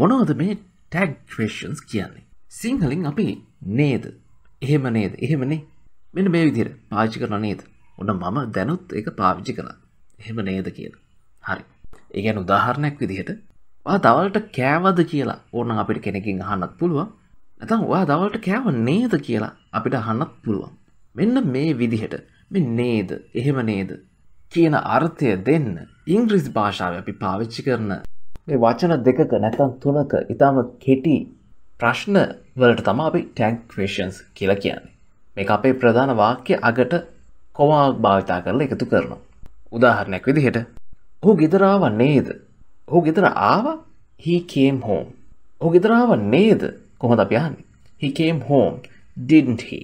මොනවද මේ tag questions කියන්නේ? සිංහලෙන් අපි නේද? එහෙම නේද? එහෙමනේ. මෙන්න මේ විදිහට පාවිච්චි කරනවා නේද? ඔන්න මම දැනුත් ඒක පාවිච්චි කළා. එහෙම නේද කියලා. හරි. ඒ කියන්නේ උදාහරණයක් විදිහට ඔයා දවල්ට කෑවද කියලා ඕනනම් අපිට කෙනෙක්ගෙන් අහන්නත් පුළුවන්. නැත්නම් ඔයා දවල්ට කෑව නේද කියලා අපිට අහන්නත් පුළුවන්. මෙන්න මේ විදිහට මේ නේද? එහෙම නේද? කියන අර්ථය දෙන්න ඉංග්‍රීසි භාෂාවේ අපි පාවිච්චි කරන මේ වචන දෙකක නැත්නම් තුනක ඊටම කෙටි ප්‍රශ්න වලට තමයි අපි ටැග් ක්වෙස්චන්ස් කියලා කියන්නේ. මේක අපේ ප්‍රධාන වාක්‍ය අගට කොමාවක් භාවිත කරලා එකතු කරනවා. උදාහරණයක් විදිහට "ඔහු ගෙදර ආවා නේද?" "ඔහු ගෙදර ආවා" "He came home." "ඔහු ගෙදර ආවා නේද?" කොහොමද අපි අහන්නේ? "He came home, didn't he?"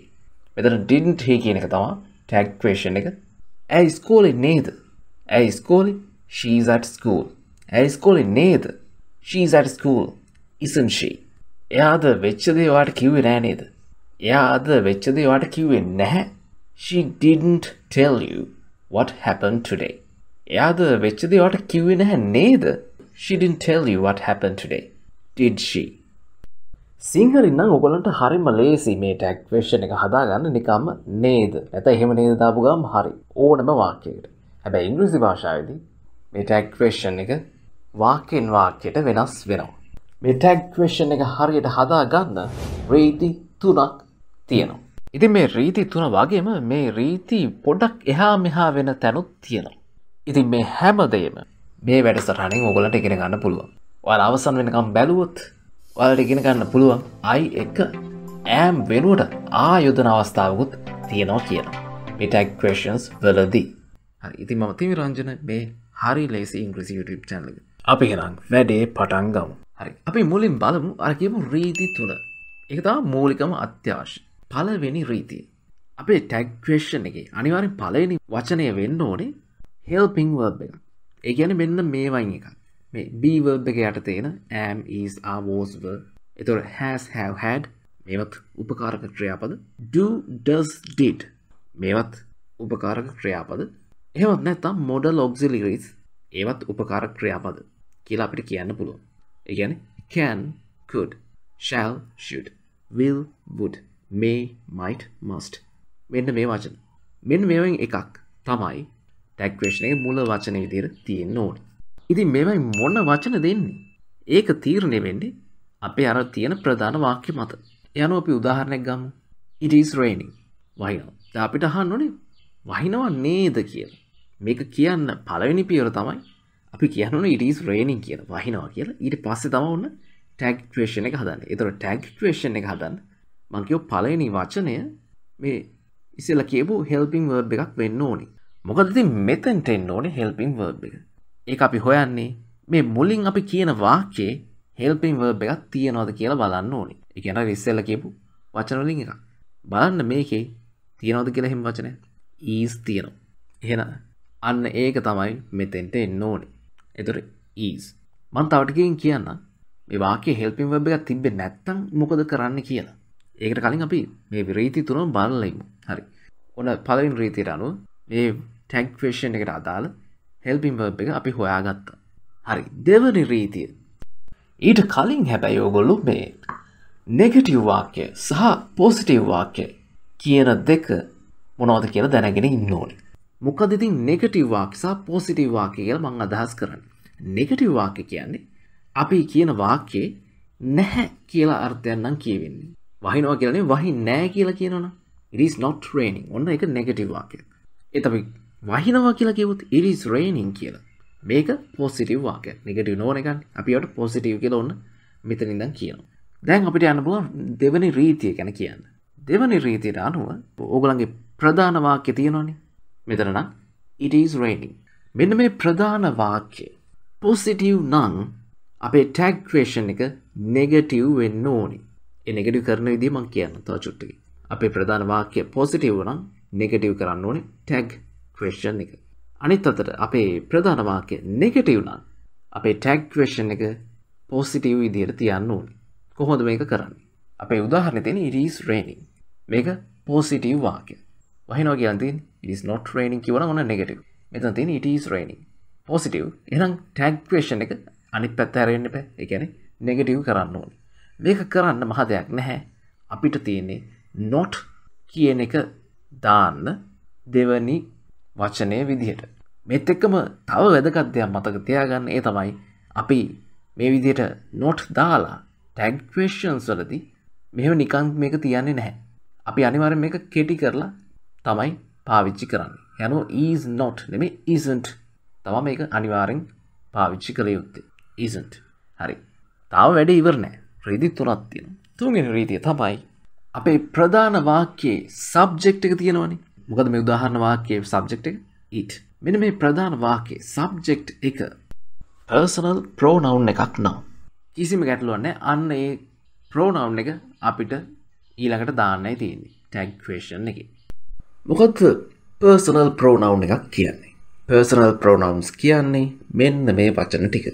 මෙතන "didn't he" කියන එක තමයි ටැග් ක්වෙස්චන් එක. ඇයි ඉස්කෝලේ නේද? ඇයි ඉස්කෝලේ? She is at school. ඇයි ඉස්කෝලේ නේද? She is at school, isn't she? එයාද වෙච්ච දේ ඔයාට කිව්වේ නෑ නේද? එයාද වෙච්ච දේ ඔයාට කිව්වේ නැහැ. She didn't tell you what happened today. එයාද වෙච්ච දේ ඔයාට කිව්වේ නැහැ නේද? She didn't tell you what happened today. Did she? සිංහලෙන් නම් ඔයගලන්ට හරිම ලේසි මේ ටැග් ක්වෙස්චන් එක හදාගන්න. නිකම්ම නේද නැත්නම් එහෙම නේද දාපු ගාම හරි ඕනම වාක්‍යයකට. හැබැයි ඉංග්‍රීසි භාෂාවේදී මේ ටැග් ක්වෙස්චන් එක වාක්‍යෙන් වාක්‍යයට වෙනස් වෙනවා. මේ ටැග් ක්වෙස්චන් එක හරියට හදාගන්න රීති තුනක් තියෙනවා. ඉතින් මේ රීති තුන වගේම මේ රීති පොඩක් එහා මෙහා වෙන තැනුත් තියෙනවා. ඉතින් මේ හැමදේම මේ වැඩසටහනින් ඔයගලන්ට ඉගෙන ගන්න පුළුවන්. ඔයාලා අවසන් වෙනකම් බැලුවොත් ඔයාලට ඉගෙන ගන්න පුළුවන් I එක am වෙනුවට ආ යොදන අවස්ථාවකුත් තියෙනවා කියලා. මේ ටැග් ක්වෙස්චන්ස් වලදී. හරි, ඉතින් මම තිවිරංජන මේ හරි ලේසි ඉංග්‍රීසි YouTube channel එක. අපි එහෙනම් වැඩේ පටන් ගමු. හරි. අපි මුලින් බලමු අර කියමු රීති තුන. ඒක තමයි මූලිකම අත්‍යවශ්‍ය. පළවෙනි රීතිය. අපේ ටැග් ක්වෙස්චන් එකේ අනිවාර්යෙන් පළවෙනි වචනය වෙන්න ඕනේ helping verb එක. ඒ කියන්නේ මෙන්න මේ වයින් එකක්. මේ B verb එක යට තියෙන am, is, are, was, were. ඒතකොට has, have, had මේවත් උපකාරක ක්‍රියාපද. Do, does, did මේවත් උපකාරක ක්‍රියාපද. එහෙමත් නැත්නම් modal auxiliaries ඒවත් උපකාරක ක්‍රියාපද කියලා අපිට කියන්න පුළුවන්. ඒ කියන්නේ can, could, shall, should, will, would, may, might, must. මෙන්න මේ වචන. මෙන්න මේවෙන් එකක් තමයි tag question එකේ මුල වචනේ විදිහට තියෙන්න ඕනේ. ඉතින් මේවයි මොන වචන දෙන්නේ? ඒක තීරණය වෙන්නේ අපේ අර තියෙන ප්‍රධාන වාක්‍ය මත. යනවා අපි උදාහරණයක් ගමු. It is raining. වහිනවා. දැන් අපිට අහන්න ඕනේ වහිනවා නේද කියලා. මේක කියන්න පළවෙනි පියවර තමයි අපි කියන්න it is raining කියලා. වහිනවා කියලා. ඊට පස්සේ තමයි ඔන්න tag question එක හදන්නේ. ඒතර tag question එක හදන්න මම කියව පළවෙනි වචනය මේ ඉස්සෙල්ලා කියපු helping verb එකක් වෙන්න ඕනේ. මොකද ඉතින් මෙතෙන්ට එන්න ඕනේ helping verb එක. ඒක අපි හොයන්නේ මේ මුලින් අපි කියන වාක්‍යයේ helping verb එකක් තියනවද කියලා බලන්න ඕනේ. ඒ කියන්නේ ඉස්සෙල්ලා කියපු වචන වලින් එකක්. බලන්න මේකේ තියනවද කියලා එහෙම වචනයක්. is තියෙනවා. එහෙනම් අන්න ඒක තමයි මෙතෙන්ට එන්න ඕනේ. ඒතර is. මම තව ටිකකින් කියන්නම් මේ වාක්‍යයේ helping verb එකක් තිබ්බේ නැත්තම් මොකද කරන්න කියලා. ඒකට කලින් අපි මේ රීති තුනම බලලා ඉමු. හරි. ඔන්න පළවෙනි රීතියට අනුව මේ tag question එකට අදාළ helping verb එක අපි හොයාගත්තා. හරි, දෙවෙනි රීතිය. ඊට කලින් හැබැයි ඔයගොල්ලෝ මේ negative වාක්‍ය සහ positive වාක්‍ය කියන දෙක මොනවද කියලා දැනගෙන ඉන්න ඕනේ. මොකද ඉතින් negative වාක්‍ය සහ positive වාක්‍ය කියලා මම අදහස් කරන්නේ. negative වාක්‍ය කියන්නේ අපි කියන වාක්‍යේ නැහැ කියලා අර්ථයෙන් නම් කියවෙන්නේ. වහිනවා කියලා නෙවෙයි වහින්නේ නැහැ කියලා කියනවනම් it is not raining. ඔන්න ඒක negative වාක්‍යයක්. ඒ තමයි වහිනවා කියලා කිව්වොත් it is raining කියලා. මේක positive වාක්‍යයක්. negative නෝන එකනේ. අපි ඒකට positive කියලා ඕන මෙතන ඉඳන් කියනවා. දැන් අපිට යන්න පුළුවන් දෙවෙනි රීතිය ගැන කියන්න. දෙවෙනි රීතියට අනුව ඕගොල්ලන්ගේ ප්‍රධාන වාක්‍ය තියෙනවනේ. මෙතන නම් it is raining. මෙන්න මේ ප්‍රධාන වාක්‍ය positive නම් අපේ tag question එක negative වෙන්න ඕනේ. ඒ negative කරන විදිහ මම කියන්න තව චුට්ටකින්. අපේ ප්‍රධාන වාක්‍ය positive නම් negative කරන්න ඕනේ tag question එක. අනිත් අතට අපේ ප්‍රධාන වාක්‍ය negative නම් අපේ tag question එක positive විදිහට තියන්න ඕනේ. කොහොමද මේක කරන්නේ? අපේ උදාහරණේ තියෙන it is raining. මේක positive වාක්‍ය. වහිනවා කියන තියෙන it is not raining කියවනම් ඔන්න negative. මෙතන තියෙන it is raining positive. එහෙනම් tag question එක අනිත් පැත්ත හැරෙන්න බෑ. ඒ කියන්නේ නෙගටිව් කරන්න ඕනේ. මේක කරන්න මහ දෙයක් නැහැ. අපිට තියෙන්නේ not කියන එක දාන්න දෙවනි වචනේ විදිහට. මේත් එක්කම තව වැදගත් දෙයක් මතක තියාගන්න. ඒ තමයි අපි මේ විදිහට not දාලා tag questions වලදී මෙහෙම නිකන් මේක තියන්නේ නැහැ. අපි අනිවාර්යෙන් මේක කෙටි කරලා තමයි පාවිච්චි කරන්නේ. යනෝ is not නෙමෙයි isn't. තමයි මේක අනිවාර්යෙන් පාවිච්චි කළ යුත්තේ. Isn't. හරි. තාම වැඩේ ඉවර නැහැ. රීති තුනක් තියෙනවා. තුන්වෙනි රීතිය තමයි අපේ ප්‍රධාන වාක්‍යයේ සබ්ජෙක්ට් එක තියෙනවනේ. මොකද මේ උදාහරණ වාක්‍යයේ සබ්ජෙක්ට් එක it. මෙන්න මේ ප්‍රධාන වාක්‍යයේ සබ්ජෙක්ට් එක personal pronoun එකක් නෝ. කිසිම ගැටලුවක් නැහැ. අන්න ඒ pronoun එක අපිට ඊළඟට දාන්නයි තියෙන්නේ. tag question එකේ. මොකද personal pronoun එකක් කියන්නේ. personal pronouns කියන්නේ මෙන්න මේ වචන ටික.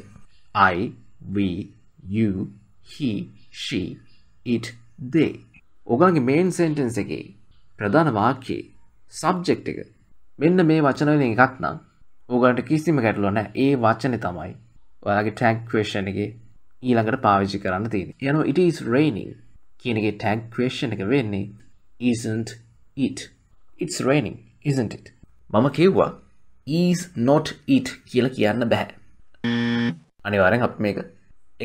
I, we, you, he, she, it, they. ඔගලගේ main sentence එකේ ප්‍රධාන වාක්‍යයේ subject එක මෙන්න මේ වචන වලින් එකක් නම් ඔගලන්ට කිසිම ගැටලුවක් නැහැ. ඒ වචනේ තමයි ඔයාලගේ tag question එකේ ඊළඟට පාවිච්චි කරන්න තියෙන්නේ. යනවා it is raining කියන එකේ tag question එක වෙන්නේ isn't it. It's raining, isn't it? මම කිව්වා is not it කියලා කියන්න බෑ. අනිවාර්යෙන් අපි මේක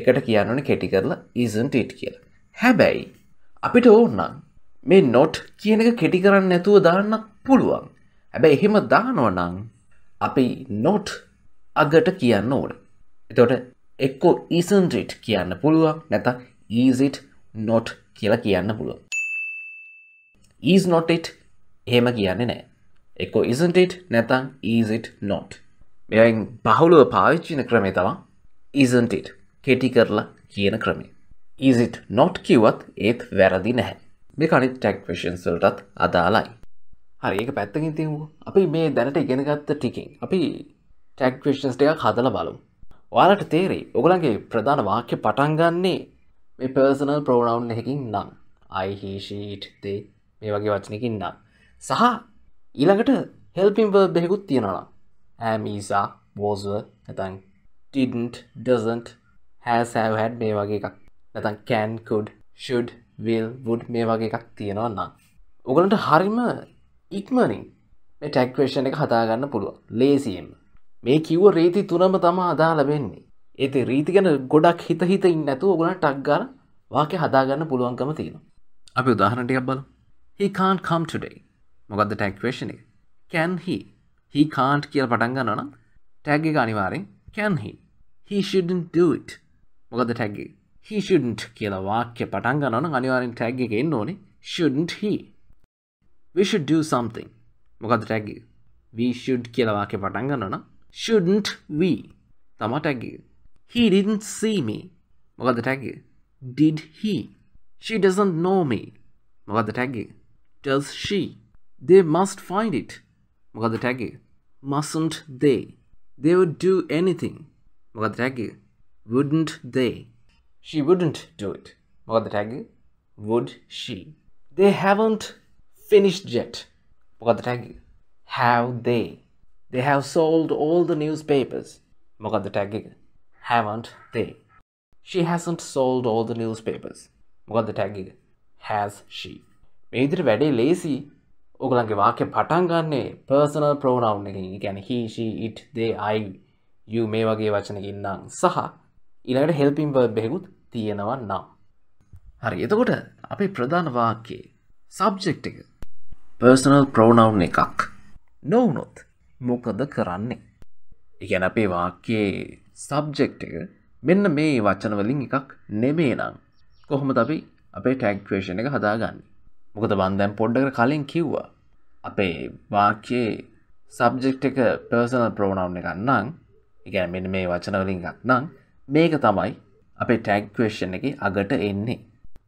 එකට කියන්න ඕනේ කෙටි කරලා isn't it කියලා. හැබැයි අපිට ඕන නම් මේ not කියන එක කෙටි කරන්න නැතුව දාන්නත් පුළුවන්. හැබැයි එහෙම දානවා නම් අපි not අගට කියන්න ඕනේ. එතකොට එක්ක isn't it කියන්න පුළුවන් නැත්නම් is it not කියලා කියන්න පුළුවන්. is not it එහෙම කියන්නේ නැහැ. එක්ක isn't it නැත්නම් is it not. මෙයන් බහුලව පාවිච්චි වෙන ක්‍රමය තමයි isn't it කෙටි කරලා කියන ක්‍රමය. is it not කිව්වත් ඒත් වැරදි නැහැ. මේක අනිත් tag questions වලටත් අදාළයි. හරි, ඒක පැත්තකින් තියමුකෝ. අපි මේ දැනට ඉගෙන ගත්ත ටිකෙන් අපි tag questions ටිකක් හදලා බලමු. ඔයාලට තේරෙයි ඔයගලගේ ප්‍රධාන වාක්‍ය පටන් ගන්නේ මේ personal pronoun එකකින් නම් I, he, she, it, they මේ වගේ වචනකින් නම් සහ ඊළඟට helping verb එකකුත් තියෙනවා නම් am, is, are, was, were නැත්නම් didn't, doesn't, has, have, had මේ වගේ එකක් නැත්නම් can, could, should, will, would මේ වගේ එකක් තියෙනවා නම් ඔයගලන්ට හරිම ඉක්මනින් මේ tag question එක හදා ගන්න පුළුවන්. ලේසියෙන් මේ කිව්ව රීති තුනම තමයි අදාළ වෙන්නේ. ඒත් රීති ගැන ගොඩක් හිත ඉන්න නැතුව ඔයගලන්ට ටක් ගාලා වාක්‍ය හදා ගන්න පුළුවන්කම තියෙනවා. අපි උදාහරණ ටිකක් බලමු. he can't come today. මොකද්ද tag question එක? can he? he can't කියලා පටන් ගන්නවා නම් tag එක අනිවාර්යෙන් can he. he shouldn't do it. මොකද tag එක he shouldn't කියලා වාක්‍ය පටන් ගන්නවා නම් අනිවාර්යෙන් tag එකේ එන්න ඕනේ shouldn't he. we should do something. මොකද tag එක we should කියලා වාක්‍ය පටන් ගන්නවා නම් shouldn't we තමයි tag එක. he didn't see me. මොකද tag එක did he. she doesn't know me. මොකද tag එක does she. they must find it. මොකද tag එක mustn't they. they would do anything. මොකද tag එක wouldn't they. she wouldn't do it. මොකද tag එක would she. they haven't finished yet. මොකද tag එක have they. they have sold all the newspapers. මොකද tag එක haven't they. she hasn't sold all the newspapers. මොකද tag එක has she. මේ විදිහට වැඩේ ලේසි. ඔයගලගේ වාක්‍ය පටන් ගන්නෙ personal pronoun එකකින්. ඒ කියන්නේ he, she, it, they, I, you මේ වගේ වචනකින් නම් සහ ඊළඟට helping verb එකකුත් තියෙනවා නම්. හරි, එතකොට අපේ ප්‍රධාන වාක්‍යයේ subject එක personal pronoun එකක් නොවුනොත් මොකද කරන්නේ? ඒ කියන්නේ අපේ වාක්‍යයේ subject එක මෙන්න මේ වචන වලින් එකක් නෙමෙයි නම් කොහොමද අපි අපේ tag question එක හදාගන්නේ? මොකද මම දැන් පොඩ්ඩකට කලින් කිව්වා අපේ වාක්‍යයේ subject එක personal pronoun එකක් නම්, ඒ කියන්නේ මෙන්න මේ වචන වලින් එකක් නම් මේක තමයි අපේ tag question එකේ අගට එන්නේ.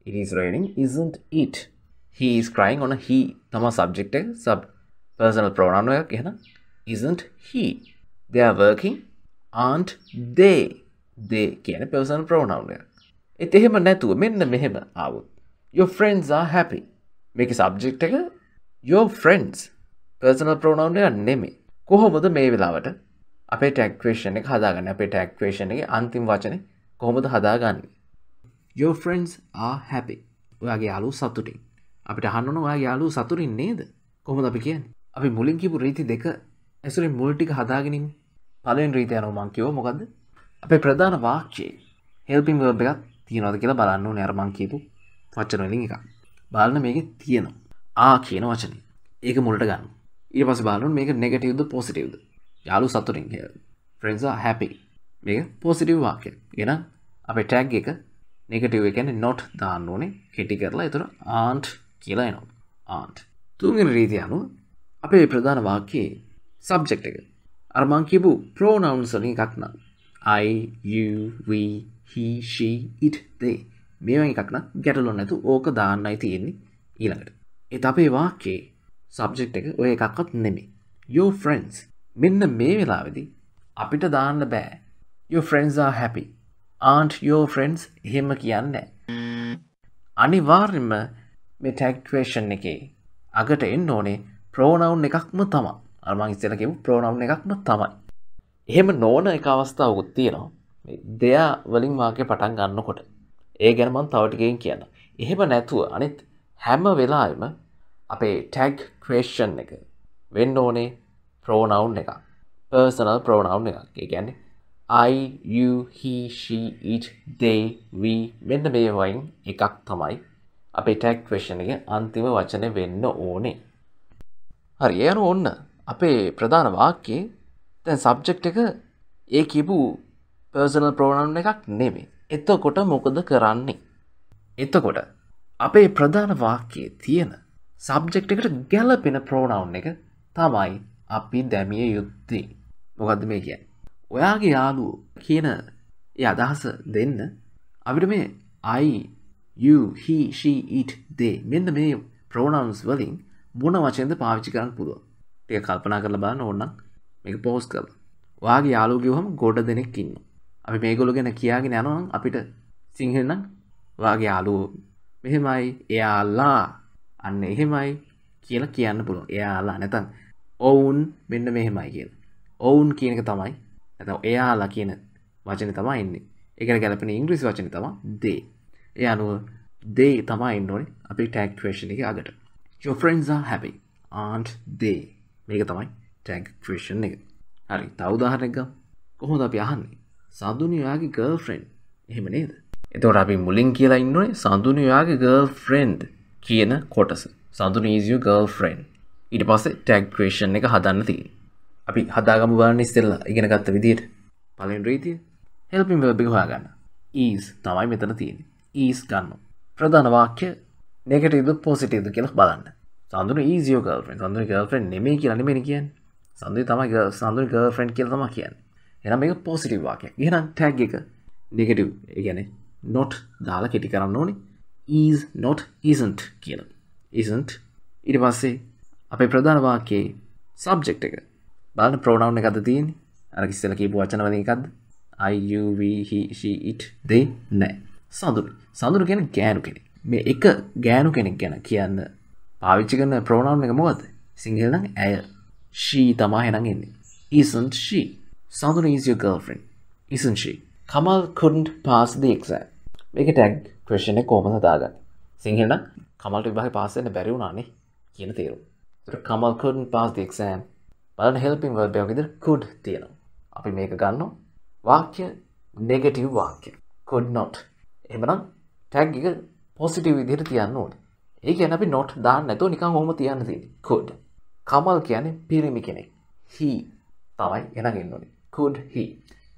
it is raining, isn't it. he is crying on a he තමයි subject එක. personal pronoun එකක් එහෙනම් isn't he. they are working, aren't they. they කියන්නේ personal pronoun එක. ඒත් එහෙම නැතුව මෙන්න මෙහෙම ආවොත් your friends are happy. මේක subject එක your friends personal pronoun එක නෙමෙයි. කොහොමද මේ වෙලාවට අපේ tag question එක හදාගන්නේ? අපේ tag question එකේ අන්තිම වචනේ කොහොමද හදාගන්නේ? Your friends are happy. ඔයාගේ යාළුවෝ සතුටින්. අපිට අහන්න ඕන ඔයාගේ යාළුවෝ සතුටින් නේද? කොහොමද අපි කියන්නේ? අපි මුලින් කියපු රීති දෙක ඇසුරින් මුල් ටික හදාගෙන ඉන්නේ. පළවෙනි රීතිය අනුව මම කියව මොකද්ද? අපේ ප්‍රධාන වාක්‍යයේ helping verb එකක් තියනවාද කියලා බලන්න ඕනේ. අර මම කියපු වචන වලින් එකක්. බලන්න මේකේ තියෙනවා. ආ කියන වචනේ. ඒක මුලට ගන්න. ඊට පස්සේ බලන්න මේක negative ද positive ද? යාළුවෝ සතුටින්. Friends are happy. මේක positive වාක්‍යයක්. එහෙනම් අපේ tag එක negative එකන්නේ not දාන්න ඕනේ. කෙටි කරලා ඒතර aren't කියලා එනවා. aren't. තුන්වෙනි රීතිය අනුව අපේ ප්‍රධාන වාක්‍යයේ subject එක අර මං කියපු pronouns වලින් එකක් නම් I, you, we, he, she, it, they මේ වගේ එකක් නම් ගැටලුවක් නැතු ඕක දාන්නයි තියෙන්නේ ඊළඟට. ඒත් අපේ වාක්‍යයේ subject එක ඔය එකක්වත් නෙමෙයි. Your friends මෙන්න මේ වෙලාවේදී අපිට දාන්න බෑ. Your friends are happy. Aren't your friends එහෙම කියන්නේ නැහැ. අනිවාර්යයෙන්ම මේ tag question එකේ අගට එන්න ඕනේ pronoun එකක්ම තමයි. අර මම ඉස්සෙල්ලා කියපු pronoun එකක්ම තමයි. එහෙම නොවන එක අවස්ථාවකුත් තියෙනවා. මේ දෙයා වලින් වාක්‍ය පටන් ගන්නකොට. ඒ ගැන මම තව ටිකකින් කියන්නම්. එහෙම නැතුව අනිත් හැම වෙලාවෙම අපේ tag question එක වෙන්න ඕනේ pronoun එකක්. Personal pronoun එකක්. ඒ කියන්නේ I, you, he, she, it, they, we මෙන්න මේ වයින් එකක් තමයි අපේ tag question එකේ අන්තිම වචනේ වෙන්න ඕනේ. හරි ඒ අනුව ඔන්න අපේ ප්‍රධාන වාක්‍යයේ දැන් subject එක ඒ කියපු personal pronoun එකක් නෙමෙයි. එතකොට මොකද කරන්නේ? එතකොට අපේ ප්‍රධාන වාක්‍යයේ තියෙන subject එකට ගැළපෙන pronoun එක තමයි අපි දැමිය යුත්තේ. මොකද්ද මේ කියන්නේ? ඔයාගේ යාළුවෝ කියන ඒ අදහස දෙන්න අපිට මේ I, you, he, she, it, they මෙන්න මේ pronouns වලින් මොන වචනද පාවිච්චි කරන්න පුළුවන්. ටික කල්පනා කරලා බලන්න ඕනනම් මේක post කරලා. ඔයාගේ යාළුවෝ කියවම ගොඩ දෙනෙක් ඉන්නවා. අපි මේගොල්ලෝ ගැන කියාගෙන යනවා නම් අපිට සිංහලෙන් නම් ඔයාගේ යාළුවෝ මෙහෙමයි, එයාලා අන්න එහෙමයි කියලා කියන්න පුළුවන්. එයාලා නැත්නම් ඔවුන් මෙන්න මෙහෙමයි කියලා. ඔවුන් කියන එක තමයි නැත්නම් එයාලා කියන වචනේ තමයි ඉන්නේ. ඒකට ගැලපෙන ඉංග්‍රීසි වචනේ තමයි they. ඒ අනුව they තමයි ඉන්නෝනේ අපේ tag question එකේ අගට. Your friends are happy. Aren't they? මේක තමයි tag question එක. හරි. තව උදාහරණයක් ගමු. කොහොමද අපි අහන්නේ? සඳුනි ඔයාගේ girlfriend. එහෙම නේද? එතකොට අපි මුලින් කියලා ඉන්නෝනේ සඳුනි ඔයාගේ girlfriend කියන කොටස. Sanduni is your girlfriend. ඊට පස්සේ tag question එක හදන්න තියෙනවා. අපි හදාගමු බලන්න ඉස්සෙල්ලා ඉගෙන ගත්ත විදියට පළවෙනි රීතිය helping verb එක හොයාගන්න. is තමයි මෙතන තියෙන්නේ. is ගන්නවා. ප්‍රධාන වාක්‍ය negative ද positive ද කියලා බලන්න. Sanduni is your girlfriend. Sanduni girlfriend නෙමෙයි කියලා නෙමෙයි කියන්නේ. සඳුනි girlfriend කියලා තමයි කියන්නේ. එහෙනම් මේක positive වාක්‍යයක්. එහෙනම් tag එක negative ඒ කියන්නේ not දාලා කෙටි කරන්න ඕනේ. is not isn't කියලා. isn't ඊට පස්සේ අපේ ප්‍රධාන වාක්‍යයේ subject එක බලන්න pronoun එකද තියෙන්නේ. අර ඉස්සෙල්ලා කියපු වචන වලින් එකක්ද? I, you, we, he, she, it, they නෑ. සඳුනි. සඳුනි කියන්නේ ගෑනු කෙනෙක්. මේ එක ගෑනු කෙනෙක් ගැන කියන්න පාවිච්චි කරන pronoun එක මොකද්ද? සිංහල නම් ඇය. she තමයි නම් එන්නේ. isn't she? Sanduni is your girlfriend. isn't she? Kamal couldn't pass the exam. මේක tag question එක කොහොමද දාගන්නේ? සිංහල නම් කමල්ට විභාගේ පාස් වෙන්න බැරි වුණා නේ කියන තේරුම. ඒතර Kamal couldn't pass the exam. බලන්න helping verb එකක විතර could තියෙනවා. අපි මේක ගන්නවා. වාක්‍ය negative වාක්‍ය. could not. එහෙමනම් tag එක positive විදිහට තියන්න ඕනේ. ඒ කියන්නේ අපි not දාන්න නැතුව නිකන් ඔහොම තියන්න තියෙන්නේ. could. Kamal කියන්නේ පිරිමි කෙනෙක්. he තමයි එනගෙන ඉන්නේ. could he.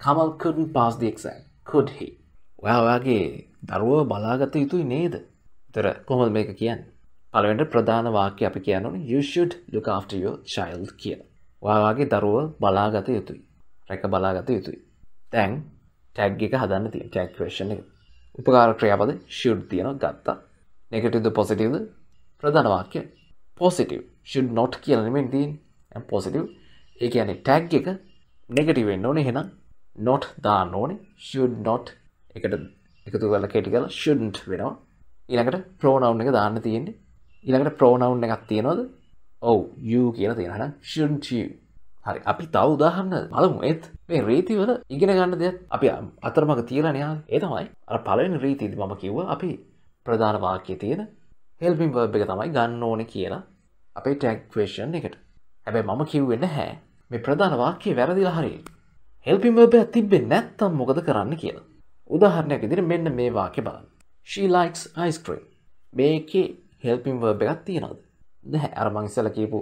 Kamal couldn't pass the exam. could he. ඔයාගේ දරුවව බලාගත යුතුයි නේද? ඒතර කොහොමද මේක කියන්නේ? පළවෙනිට ප්‍රධාන වාක්‍ය අපි කියන්නේ you should look after your child කියලා. ඔයාගේ දරුව බලාගත යුතුයි. රැක බලාගත යුතුයි. දැන් tag එක හදන්න තියෙන tag question එක. උපකාර ක්‍රියාපද should තියෙනවා ගත්තා. negative ද positive ද? ප්‍රධාන වාක්‍ය positive. should not කියලා නෙමෙයි තියෙන්නේ. and positive. ඒ කියන්නේ tag එක negative වෙන්න ඕනේ. එහෙනම් not දාන්න ඕනේ. should not එකට එකතු කරලා කෙටි කරලා shouldn't වෙනවා. ඊළඟට pronoun එක දාන්න තියෙන්නේ. ඊළඟට pronoun එකක් තියනවාද? ඔව් you කියලා තියෙනවා. shouldn't you. හරි අපි තව උදාහරණ බලමු. ඒත් මේ රීතිවල ඉගෙන ගන්න දෙයක් අපි අතරමඟ තියලා නේ. ඒ තමයි අර පළවෙනි රීතියදී මම කිව්වා අපි ප්‍රධාන වාක්‍යයේ තියෙන helping verb එක තමයි ගන්න ඕනේ කියලා අපේ tag question එකට. හැබැයි මම කිව්වේ නැහැ මේ ප්‍රධාන වාක්‍යය වැරදිලා හරි helping verb එක තිබෙන්නේ නැත්තම් මොකද කරන්න කියලා. උදාහරණයක් විදිහට මෙන්න මේ වාක්‍ය බලන්න. She likes ice cream. මේකේ helping verb එකක් තියනවද? නැහැ. අර මං ඉස්සලා කියපු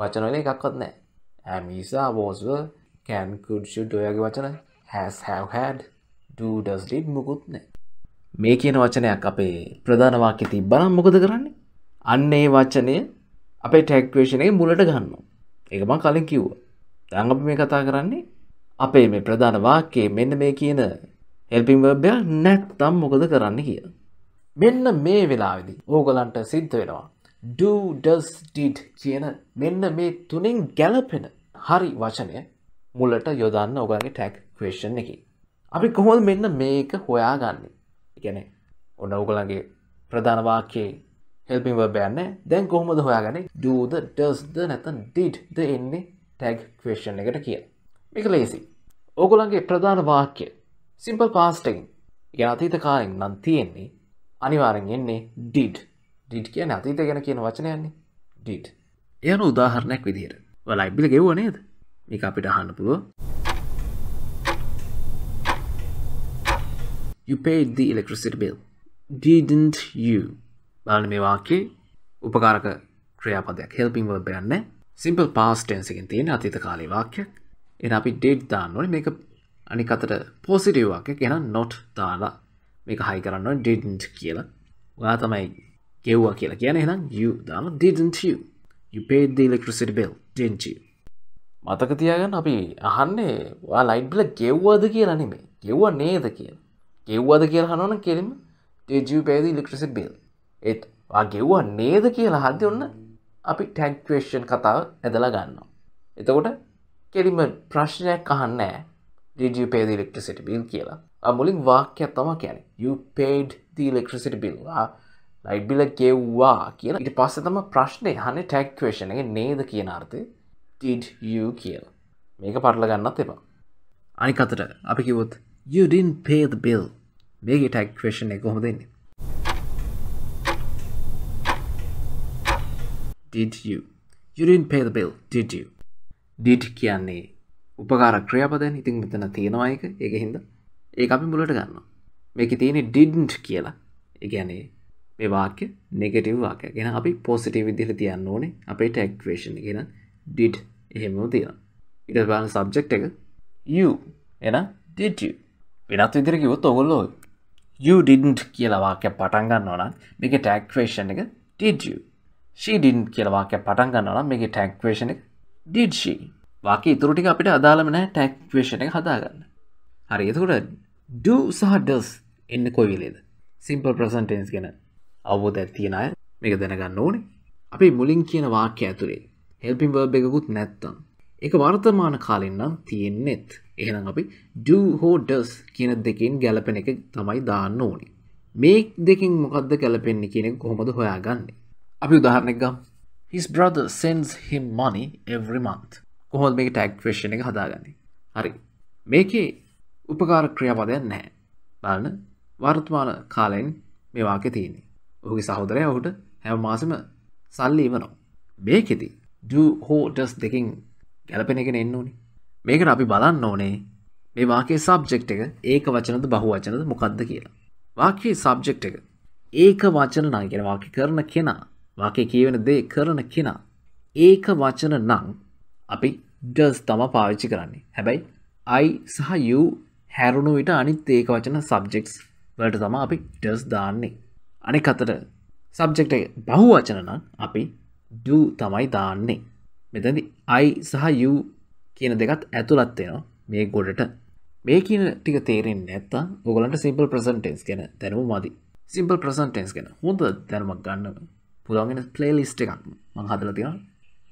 වචන වල එකක්වත් නැහැ. Am, is, are, was, were, can, could, should, ඔයගේ වචන has, have, had, do, does, did මොකුත් නැහැ. මේ කියන වචනයක් අපේ ප්‍රධාන වාක්‍යයේ තිබ්බනම් මොකද කරන්නේ? අන්න ඒ වචනය අපේ tag question එකේ මුලට ගන්නවා. ඒක මම කලින් කිව්වා. දැන් අපි මේ කතා කරන්නේ අපේ මේ ප්‍රධාන වාක්‍යයේ මෙන්න මේ කියන helping verb එක නැත්තම් මොකද කරන්නේ කියලා. මෙන්න මේ වෙලාවේදී ඕගලන්ට සිද්ධ වෙනවා do, does, did කියන මෙන්න මේ තුනෙන් ගැලපෙන හරි වචනය මුලට යොදන්න ඔයගලගේ tag question එකේ. අපි කොහොමද මෙන්න මේක හොයාගන්නේ? ඒ කියන්නේ ඔන්න ඔයගලගේ ප්‍රධාන වාක්‍යයේ helping verb එක නැහැ. දැන් කොහොමද හොයාගන්නේ? do the, does the නැත්නම් did the එන්නේ tag question එකට කියලා. මේක ලේසි. ඔයගලගේ ප්‍රධාන වාක්‍ය simple past එකෙන් කියන අතීත කාලෙන් නම් තියෙන්නේ අනිවාර්යෙන් එන්නේ did. Did කියන්නේ අතීතය ගැන කියන වචනයන්නේ. Did. ඒ අනුව උදාහරණයක් විදියට. ඔයාලා ලයිබ්බිල ගෙවුවා නේද? මේක අපිට අහන්න පුළුවන්. You paid the electricity bill. Didn't you? බලන්න මේ වාක්‍යයේ උපකාරක ක්‍රියාපදයක් helping verb එකක් නැහැ. Simple past tense එකෙන් තියෙන අතීත කාලේ වාක්‍යයක්. එහෙනම් අපි did දාන්න ඕනේ. මේක අනික අතට positive වාක්‍යයක්. එහෙනම් not දාලා මේක high කරන්න ඕනේ didn't කියලා. ඔයා තමයි ගෙව්වා කියලා කියන්නේ. එහෙනම් you දාන්න. Didn't you? You paid the electricity bill, didn't you? මතක තියාගන්න අපි අහන්නේ ඔයා ලයිට් බිල ගෙව්වද කියලා නෙමෙයි. ගෙව්වා නේද කියලා. ගෙව්වද කියලා අහනවනම් කෙලින්ම did you pay the electricity bill? ඒත් ඔයා ගෙව්වා නේද කියලා හද්දි ඔන්න අපි tag question කතාව ඇදලා ගන්නවා. එතකොට කෙලින්ම ප්‍රශ්නයක් අහන්නේ නැහැ. Did you pay the electricity bill කියලා. ආ මුලින් වාක්‍යයක් තමයි කියන්නේ. You paid the electricity bill. Light බිල ගෙව්වා කියලා ඊට පස්සේ තමයි ප්‍රශ්නේ අහන්නේ tag question එකේ නේද කියන අර්ථය did you කියලා. මේක පටල ගන්නත් එපා. අනික අතට අපි කිව්වොත් you didn't pay the bill. මේකේ tag question එක කොහොමද එන්නේ? Did you? You didn't pay the bill, did you? Did කියන්නේ උපකාරක ක්‍රියාපදයක්. ඉතින් මෙතන තියෙනවා එක. ඒකෙන්ද ඒක අපි මුලට ගන්නවා. මේකේ තියෙන්නේ didn't කියලා. ඒ කියන්නේ මේ වාක්‍ය negative වාක්‍යයක්. එහෙනම් අපි positive විදිහට තියන්න ඕනේ අපේ tag question එක. එහෙනම් did එහෙමම තියනවා. ඊට පස්සේ බලන්න subject එක you. එහෙනම් did you. වෙනත් විදිහට කිව්වොත් ඔයගොල්ලෝ you didn't කියලා වාක්‍යයක් පටන් ගන්නවා නම් මේකේ tag question එක did you. She didn't කියලා වාක්‍යයක් පටන් ගන්නවා නම් මේකේ tag question එක did she. වාක්‍ය ඉතුරු ටික අපිට අදාළම නැහැ tag question එක හදාගන්න. හරි. එතකොට do සහ does එන්නේ කොයි වෙලේද? simple present tense ගැන අවබෝධයක් තියෙන අය මේක දැනගන්න ඕනේ. අපි මුලින් කියන වාක්‍ය ඇතුලේ helping verb එකකුත් නැත්තම් ඒක වර්තමාන කාලෙන් නම් තියෙන්නේත්. එහෙනම් අපි do හෝ does කියන දෙකෙන් ගැලපෙන එක තමයි දාන්න ඕනේ. මේ දෙකෙන් මොකද්ද ගැලපෙන්නේ කියන එක කොහොමද හොයාගන්නේ? අපි උදාහරණයක් ගමු. His brother sends him money every month. කොහොමද මේක tag question එක හදාගන්නේ? හරි. මේකේ උපකාරක ක්‍රියාපදයක් නැහැ. බලන්න වර්තමාන කාලෙන් මේ වාක්‍ය තියෙන්නේ. ඔහුගේ සහෝදරයා ඔහුට හැම මාසෙම සල්ලි ඉවනවා. මේකෙදි do හෝ does දෙකෙන් ගැලපෙන එකනේ එන්න ඕනේ. මේකට අපි බලන්න ඕනේ මේ වාක්‍යයේ subject එක ඒක වචනද බහුවචනද මොකද්ද කියලා. වාක්‍යයේ subject එක ඒක වචන නම් කියන වාක්‍ය කරන කෙනා, වාක්‍ය කියවෙන දේ කරන කෙනා ඒක වචන නම් අපි does තමයි පාවිච්චි කරන්නේ. හැබැයි I සහ you හැරුණු විට අනිත් ඒක වචන subjects වලට තමයි අපි does දාන්නේ. අනික අතට subject එක බහුවචන නම් අපි do තමයි දාන්නේ. මෙතනදී I සහ you කියන දෙකත් ඇතුළත් වෙනවා මේ ගොඩට. මේ කියන ටික තේරෙන්නේ නැත්තම් ඔයගොල්ලන්ට simple present tense ගැන දැනුම මදි. simple present tense ගැන හොඳ දැනුමක් ගන්න පුළුවන් වෙන playlist එකක් මම හදලා තියෙනවා.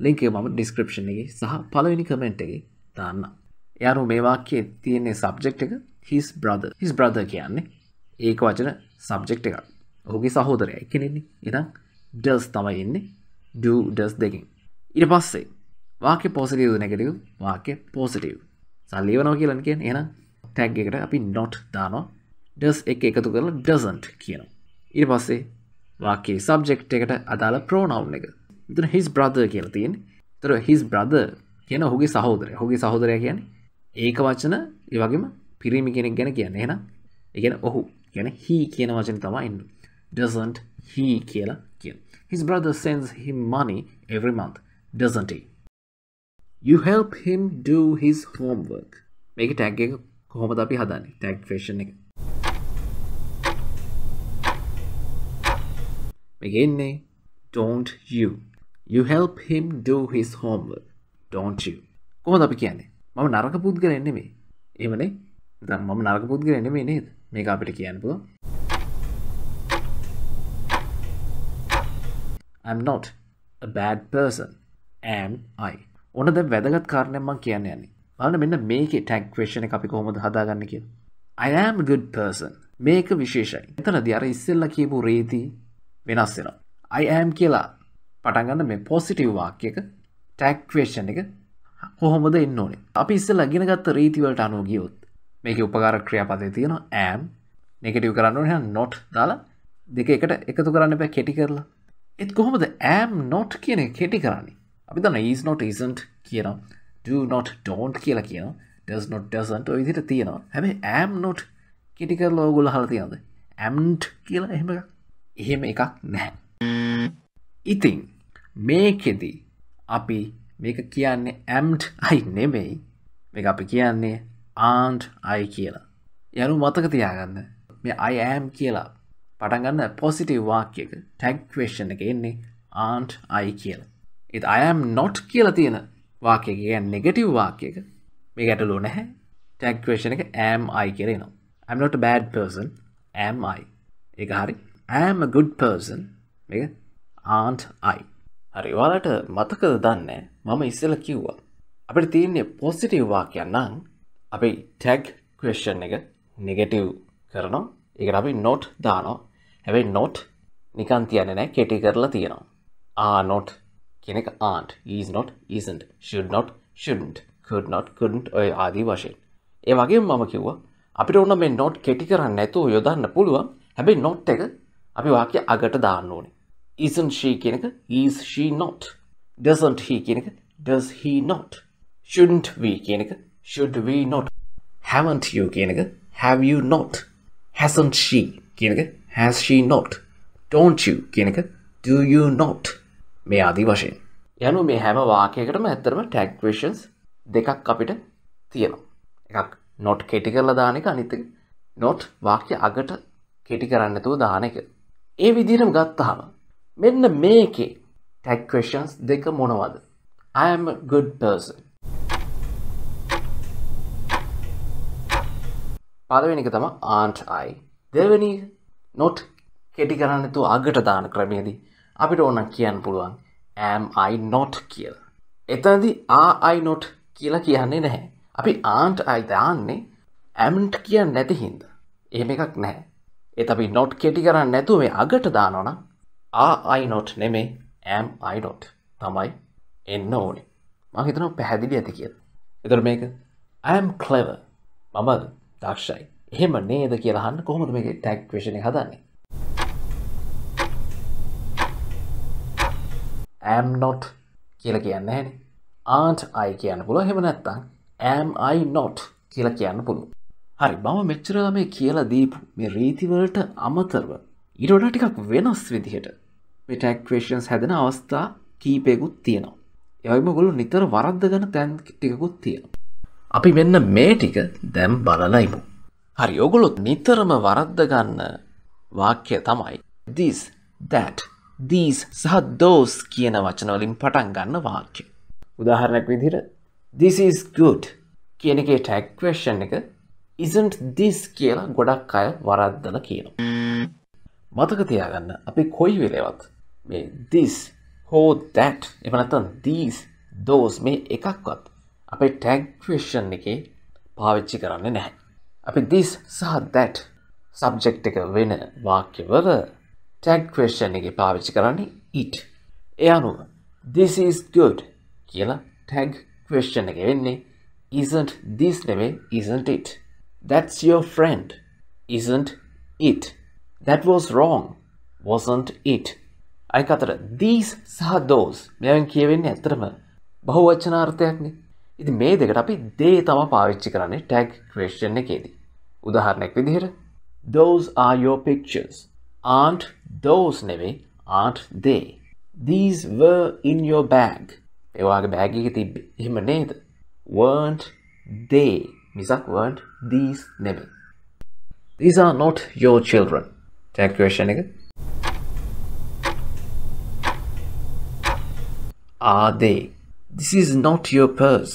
link එක මම description එකේ සහ පළවෙනි comment එකේ දාන්න. යාරු මේ වාක්‍යයේ තියෙන subject එක his brother. his brother කියන්නේ ඒක වචන subject එකක්. ඔහුගේ සහෝදරයා කෙනෙන්නේ. එහෙනම් does තමයි එන්නේ do does දෙකෙන්. ඊට පස්සේ වාක්‍ය positive negative වාක්‍ය positive සල් ලියවනවා කියලා කියන්නේ එහෙනම් tag එකට අපි not දානවා does එක එකතු කරලා doesn't කියනවා ඊට පස්සේ වාක්‍යයේ subject එකට අදාළ pronoun එක මෙතන his brother කියලා තියෙන්නේ. ඒතර his brother කියන ඔහුගේ සහෝදරයා. ඔහුගේ සහෝදරයා කියන්නේ ඒක වචන ඒ වගේම පිරිමි කෙනෙක් ගැන කියන්නේ. එහෙනම් ඒ කියන්නේ ඔහු කියන්නේ he කියන වචනේ තමයි එන්නේ. Doesn't he කියලා කියනවා. His brother sends him money every month. Doesn't he? You help him do his homework. මේක tag එක කොහොමද අපි හදන්නේ? Tag question එක. මේක එන්නේ don't you. You help him do his homework. Don't you? කොහොමද අපි කියන්නේ? මම නරක පුද්ගලයෙක් නෙමෙයි. එහෙමනේ. දැන් මම නරක පුද්ගලයෙක් නෙමෙයි නේද? මේක අපිට කියන්න පුළුවන්. I'm not a bad person. Am I? ඔන්න දැන් වැදගත් කාරණයක් මම කියන්න යන්නේ. බලන්න මෙන්න මේකේ tag question එක අපි කොහොමද හදාගන්නේ කියලා. I am a good person. මේක විශේෂයි. එතනදී අර ඉස්සෙල්ලා කියපු රීති වෙනස් වෙනවා. I am කියලා පටන් ගන්න මේ positive වාක්‍යයක tag question එක කොහොමද ඉන්න ඕනේ. අපි ඉස්සෙල්ලා ඉගෙන ගත්ත රීති වලට අනුව ගියොත් මේකේ උපකාරක ක්‍රියාපදේ තියෙනවා am negative කරන්න ඕනේ නම් not දාලා දෙක එකට එකතු කරන්න බෑ කෙටි කරලා. ඒත් කොහොමද am not කියන එක කෙටි කරන්නේ? අපි දන්නා is not isn't කියනවා. Do not don't කියලා කියනවා. Does not doesn't ඔය විදිහට තියෙනවා. හැබැයි am not කෙටි කරලා ඕගොල්ලෝ අහලා තියෙනවද? am't කියලා එහෙම එකක්. එහෙම එකක් නැහැ. ඉතින් මේකෙදි අපි මේක කියන්නේ am't I නෙමෙයි. මේක අපි කියන්නේ aren't I කියලා. යනු මතක තියාගන්න. මේ I am කියලා පටන් ගන්න positive වාක්‍යයක tag question එක එන්නේ aren't I කියලා. ඒත් I am not කියලා තියෙන වාක්‍යයක කියන්නේ negative වාක්‍යයක මේක ඇටලුව නැහැ. tag question එක am I කියලා එනවා. I'm not a bad person. Am I? ඒක හරි. I am a good person. මේක aren't I. හරි ඔයාලට මතකද දන්නේ මම ඉස්සෙල්ලා කිව්වා අපිට තියෙන්නේ positive වාක්‍යයක් නම් අපි tag question එක negative කරනවා ඒකට අපි not දානවා හැබැයි not නිකන් තියන්නේ නැහැ කෙටි කරලා තියනවා are not කියන එක aren't is not isn't should not shouldn't could not couldn't ඔය ආදී වශයෙන් ඒ වගේම මම කිව්වා අපිට ඕන මේ not කෙටි කරන්නේ නැතුව යොදන්න පුළුවන් හැබැයි not එක අපි වාක්‍ය අගට දාන්න ඕනේ Isn't she කියන එක is she not? Doesn't he කියන එක does he not? Shouldn't we කියන එක should we not? Haven't you කියන එක have you not? Hasn't she කියන එක has she not? Don't you කියන එක do you not? මේ ආදී වශයෙන්. යනු මේ හැම වාක්‍යයකටම ඇත්තටම tag questions දෙකක් අපිට තියෙනවා. එකක් not කෙටි කරලා දාන එක අනිත් එක not වාක්‍ය අගට කෙටි කරන්නේ නැතුව දාන එක. ඒ විදිහටම ගත්තාම මෙන්න මේකේ tag questions දෙක මොනවද? I am a good person. පළවෙනි එක තමයි aren't I. දෙවෙනි not කෙටි කරන්නේ නැතුව අගට දාන ක්‍රමයේදී අපිට ඕන කියන්න පුළුවන් am I not කියලා. එතනදී are I not කියලා කියන්නේ නැහැ. අපි aren't I දාන්නේ am't කියන්නේ නැති හින්දා. එහෙම එකක් නැහැ. ඒත් අපි not කෙටි කරන්නේ නැතුව මේ අගට දානවා නම් Are I not නෙමෙයි am I not තමයි එන්න ඕනේ. මම හිතනවා පැහැදිලි ඇති කියලා. ඒතර මේක I am clever. මම දක්ෂයි. එහෙම නේද කියලා අහන්න කොහොමද මේකේ tag question එක හදන්නේ? Am not කියලා කියන්නේ නැහැනේ. Aren't I කියන්න පුළුවන්. එහෙම නැත්නම් am I not කියලා කියන්න පුළුවන්. හරි මම මෙච්චර මේ කියලා දීපු මේ රීති වලට අමතරව ඊට වඩා ටිකක් වෙනස් විදිහට මේ tag questions හැදෙන අවස්ථා කීපයකුත් තියෙනවා. ඒ වගේම ඔයගොල්ලෝ නිතර වරද්දගෙන තැන් ටිකකුත් තියෙනවා. අපි මෙන්න මේ ටික දැන් බලලා ඉමු. හරි ඔයගොල්ලෝ නිතරම වරද්ද ගන්න වාක්‍ය තමයි this, that, these සහ those කියන වචන වලින් පටන් ගන්න වාක්‍ය. උදාහරණයක් විදිහට this is good කියන එකේ tag question එක isn't this කියලා ගොඩක් අය වරද්දලා කියනවා. මතක තියාගන්න අපි කොයි වෙලාවත් මේ this හෝ that එහෙම නැත්නම් these those මේ එකක්වත් අපේ tag question එකේ පාවිච්චි කරන්නේ නැහැ. අපි this සහ that subject එක වෙන වාක්‍යවල tag question එකේ පාවිච්චි කරන්නේ it. ඒ අනුව this is good කියලා tag question again. Isn't this name, isn't it? That's your friend, isn't it? That was wrong, wasn't it? I katara, these saw those. Mevan kiyawenne attarama bahuvachanarthayak ne. Idi me dekata api they thama pawichchi karanne tag question ekedi. Udaharanayak vidihata those are your pictures. Aren't those neme, aren't they? These were in your bag. Ewage bag ekek tibbe. Ehema neda. Weren't they? Misak weren't these neme. These are not your children. Tag question again. Are they? This is not your purse.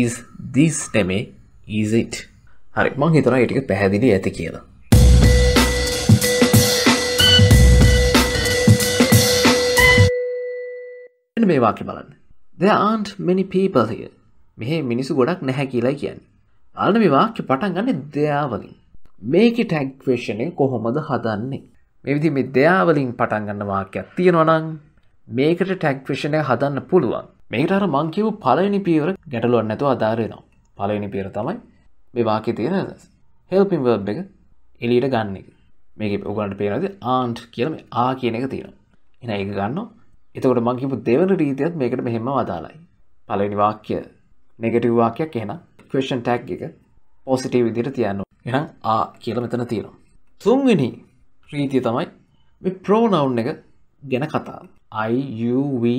Is this neme? Is it? Hari, mang hitana etika pahadili athi kiyala. Enna me wake balanna. There aren't many people here. Mehe minisu godak naha kiyala kiyanne. Alana me wake patan ganne there walin. Meke tag question e kohomada hadanne? මේ විදිහේ මේ දෙයා වලින් පටන් ගන්න වාක්‍යයක් තියෙනවා නම් මේකට ටැග් ක්වෙස්චන් එක හදන්න පුළුවන්. මේකට අර මං කියපු පළවෙනි පියවර ගැටලුවක් නැතුව අදාළ වෙනවා. පළවෙනි පියවර තමයි මේ වාක්‍යයේ තියෙන helping verb එක එළියට ගන්න එක. මේකේ ඔයගොල්ලන්ට පේනවාද aren't කියලා මේ ආ කියන එක තියෙනවා. එහෙනම් ඒක ගන්නවා. එතකොට මං කියපු දෙවන රීතියත් මේකට මෙහෙම අදාළයි. පළවෙනි වාක්‍ය negative වාක්‍යයක් එහෙනම් question tag එක positive විදිහට තියන්න ඕනේ. එහෙනම් ආ කියලා මෙතන තියෙනවා. තුන්වෙනි රීතිය තමයි මේ pronoun එක ගැන කතා. I, you, we,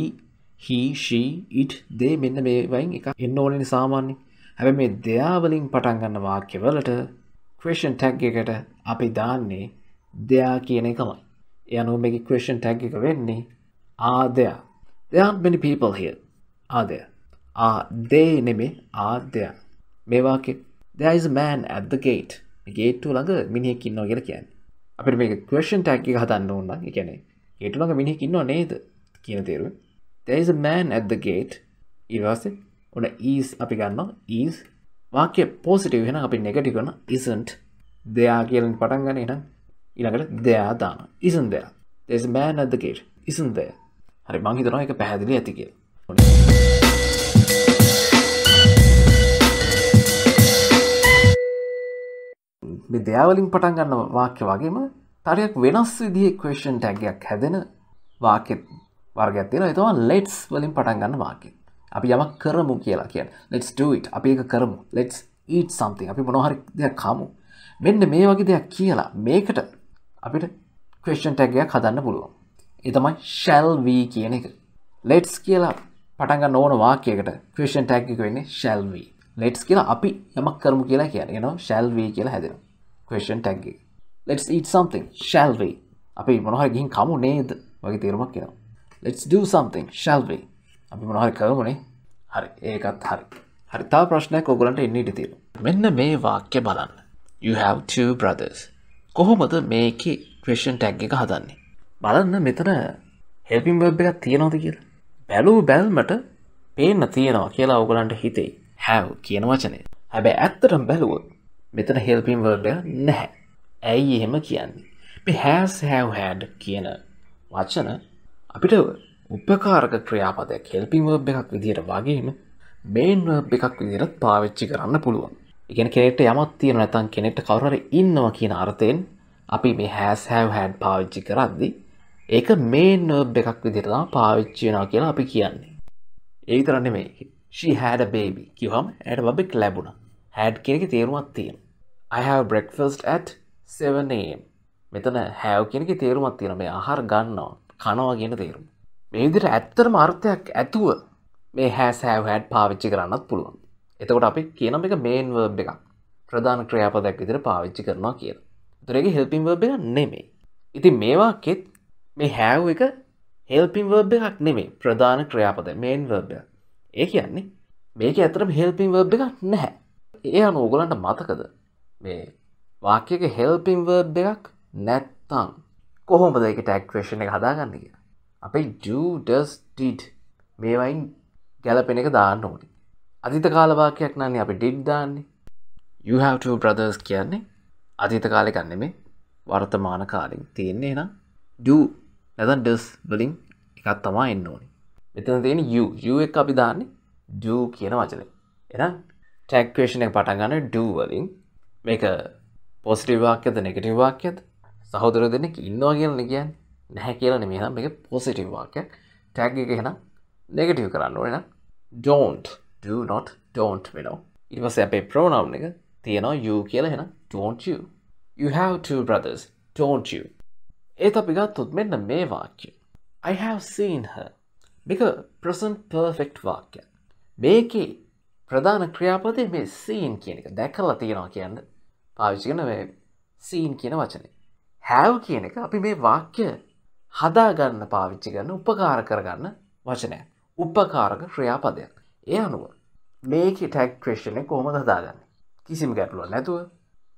he, she, it, they මෙන්න මේ වයින් එකක් එන්න ඕනේ සාමාන්‍යයෙන්. හැබැයි මේ දෙයා වලින් පටන් ගන්න වාක්‍ය වලට question tag එකට අපි දාන්නේ දෙයා කියන එකමයි. ඒ අනුව මේකේ question tag එක වෙන්නේ are there. There aren't many people here. Are there? Are they නෙමෙයි are there. මේ වාක්‍යෙ there is a man at the gate. Gate එක ළඟ මිනිහෙක් ඉන්නවා කියලා කියන්නේ. අපිට මේක question tag එක හදන්න ඕන නම් ඒ කියන්නේ ගේට් ළඟ මිනිහෙක් ඉන්නව නේද කියන තේරුව. There is a man at the gate. ඊට පස්සේ ඔන්න is අපි ගන්නවා is වාක්‍ය positive එහෙනම් අපි negative කරන isn't there කියලා පටන් ගන්න. එහෙනම් ඊළඟට there දානවා. Isn't there. There is a man at the gate. Isn't there. හරි මම හිතනවා ඒක පැහැදිලි ඇති කියලා. මේ there වලින් පටන් ගන්න වාක්‍ය වගේම තරයක් වෙනස් විදිහේ question tag එකක් හැදෙන වාක්‍ය වර්ගයක් තියෙනවා. ඒ තමයි let's වලින් පටන් ගන්න වාක්‍ය. අපි යමක් කරමු කියලා කියන්නේ. Let's do it. අපි ඒක කරමු. Let's eat something. අපි මොනවා හරි දෙයක් කමු. මෙන්න මේ වගේ දෙයක් කියලා මේකට අපිට question tag එකක් හදන්න පුළුවන්. ඒ තමයි shall we කියන එක. Let's කියලා පටන් ගන්න ඕන වාක්‍යයකට question tag එක වෙන්නේ shall we. Let's කියලා අපි යමක් කරමු කියලා කියන්නේ. You know shall we කියලා හැදෙනවා. Question tag එක. Let's eat something. Shall we? අපි මොනවා හරි ගිහින් කමු නේද? වගේ තේරුමක් එනවා. Let's do something. Shall we? අපි මොනවා හරි කරමු නේ. හරි. ඒකත් හරි. හරි. තව ප්‍රශ්නයක් ඔයගොල්ලන්ට එන්න ඉඩ තියෙනවා. මෙන්න මේ වාක්‍ය බලන්න. You have two brothers. කොහොමද මේකේ question tag එක හදන්නේ? බලන්න මෙතන helping verb එකක් තියෙනවද කියලා. බැලුව බැලමට පේන්න තියෙනවා කියලා ඔයගොල්ලන්ට හිතෙයි. Have කියන වචනේ. හැබැයි ඇත්තටම බැලුවොත් මෙතන helping verb එක නැහැ. ඇයි එහෙම කියන්නේ? මේ has have had කියන වචන අපිට උපකාරක ක්‍රියාපදයක් helping verb එකක් විදිහට වගේම main verb එකක් විදිහට පාවිච්චි කරන්න පුළුවන්. ඒ කියන්නේ කෙනෙක්ට යමක් තියෙනවා නැත්නම් කෙනෙක්ට කවුරු හරි ඉන්නවා කියන අර්ථයෙන් අපි මේ has have had පාවිච්චි කරද්දී ඒක main verb එකක් විදිහට තමයි පාවිච්චි වෙනවා කියලා අපි කියන්නේ. ඒ විතර නෙමෙයි. She had a baby. කිව්වම ඇයට බබෙක් ලැබුණා. Had කියන එකේ තේරුමක් තියෙනවා. I have breakfast at 7 AM. මෙතන have කියන එකේ තේරුමක් තියෙනවා. මේ ආහාර ගන්නවා, කනවා කියන තේරුම. මේ විදිහට ඇත්තටම අර්ථයක් ඇතුව මේ has have had පාවිච්චි කරන්නත් පුළුවන්. එතකොට අපි කියන මේක main verb එකක්. ප්‍රධාන ක්‍රියාපදයක් විදිහට පාවිච්చి කරනවා කියලා. ඒතර ඒක helping verb එකක් නෙමෙයි. ඉතින් මේ වාක්‍යෙත් මේ have එක helping verb එකක් නෙමෙයි. ප්‍රධාන ක්‍රියාපදය main verb එක. ඒ කියන්නේ මේකේ ඇත්තටම helping verb එකක් නැහැ. ඒ අනුව ඔයගොල්ලන්ට මතකද මේ වාක්‍යයක helping verb එකක් නැත්තම් කොහොමද ඒකට tag question එක හදාගන්නේ කියලා. අපි do does did මේ වයින් ගැලපෙන එක දාන්න ඕනේ. අතීත කාල වාක්‍යයක් නන්නේ අපි did දාන්නේ. You have two brothers කියන්නේ අතීත කාලේ ගන්න නෙමෙයි වර්තමාන කාලෙන් තියෙන්නේ. එහෙනම් do ඇදන්ටස් වලින් එකක් තමයි එන්න ඕනේ. මෙතන තියෙන u එක අපි දාන්නේ do කියන වචනේ. එහෙනම් tag question එක පටන් ගන්න do වලින්. මේක positive වාක්‍යද negative වාක්‍යද? සහෝදර දෙන්නෙක් ඉන්නවා කියලානේ කියන්නේ. නැහැ කියලා නෙමෙයි. එහෙනම් මේක positive වාක්‍යයක්. tag එක එහෙනම් negative කරන්න ඕනේ. එහෙනම් don't, do not, don't වෙනවා. ඊට පස්සේ අපේ pronoun එක තියෙනවා you කියලා. එහෙනම් don't you. You have two brothers, don't you? ඒත් අපි ගත්තොත් මෙන්න මේ වාක්‍යය. I have seen her. මේක present perfect වාක්‍යයක්. මේකේ ප්‍රධාන ක්‍රියාපදේ මේ seen කියන එක. දැකලා තියනවා කියන්නේ පාවිච්චි කරන මේ seen කියන වචනේ. have කියන එක අපි මේ වාක්‍ය හදාගන්න පාවිච්චි කරන උපකාර කරගන්න වචනයක්. උපකාරක ක්‍රියාපදයක්. ඒ අනුව මේකේ tag question එක කොහොමද හදාගන්නේ? කිසිම ගැටලුවක් නැතුව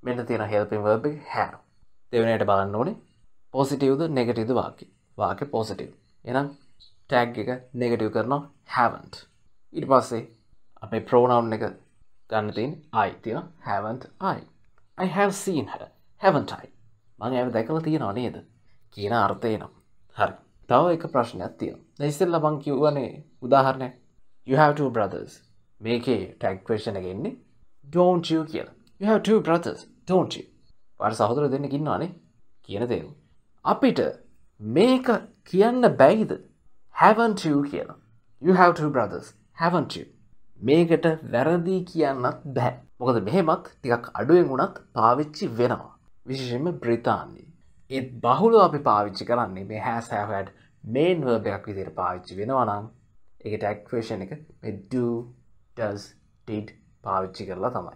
මෙන්න තියෙන helping verb එක have. දෙවෙනියට බලන්න ඕනේ positive ද negative ද වාක්‍ය. වාක්‍ය positive. එහෙනම් tag එක negative කරනවා haven't. ඊට පස්සේ අපේ pronoun එක ගන්න තියෙන්නේ I තියෙනවා haven't I. I have seen her. Haven't I? මම ඒක දැකලා තියෙනවා නේද? කියන අර්ථය එනවා. හරි. තව එක ප්‍රශ්නයක් තියෙනවා. දැන් ඉතින්ලා මම කියවනේ උදාහරණයක්. You have two brothers. මේකේ tag question එක ඉන්නේ don't you කියලා. You have two brothers. Don't you? වාර සහෝදර දෙන්නෙක් ඉන්නවානේ කියන දේම. අපිට මේක කියන්න බැයිද haven't you කියලා. You have two brothers, haven't you? මේකට වැරදි කියන්නත් බෑ. මොකද මෙහෙමත් ටිකක් අඩුවෙන් වුණත් පාවිච්චි වෙනවා. විශේෂයෙන්ම බ්‍රිතාන්‍යයේ. ඒත් බහුලව අපි පාවිච්චි කරන්නේ මේ has have had main verb එකක් විදිහට පාවිච්චි වෙනවා නම් ඒකේ tag question එක මේ do, does, did පාවිච්චි කරලා තමයි.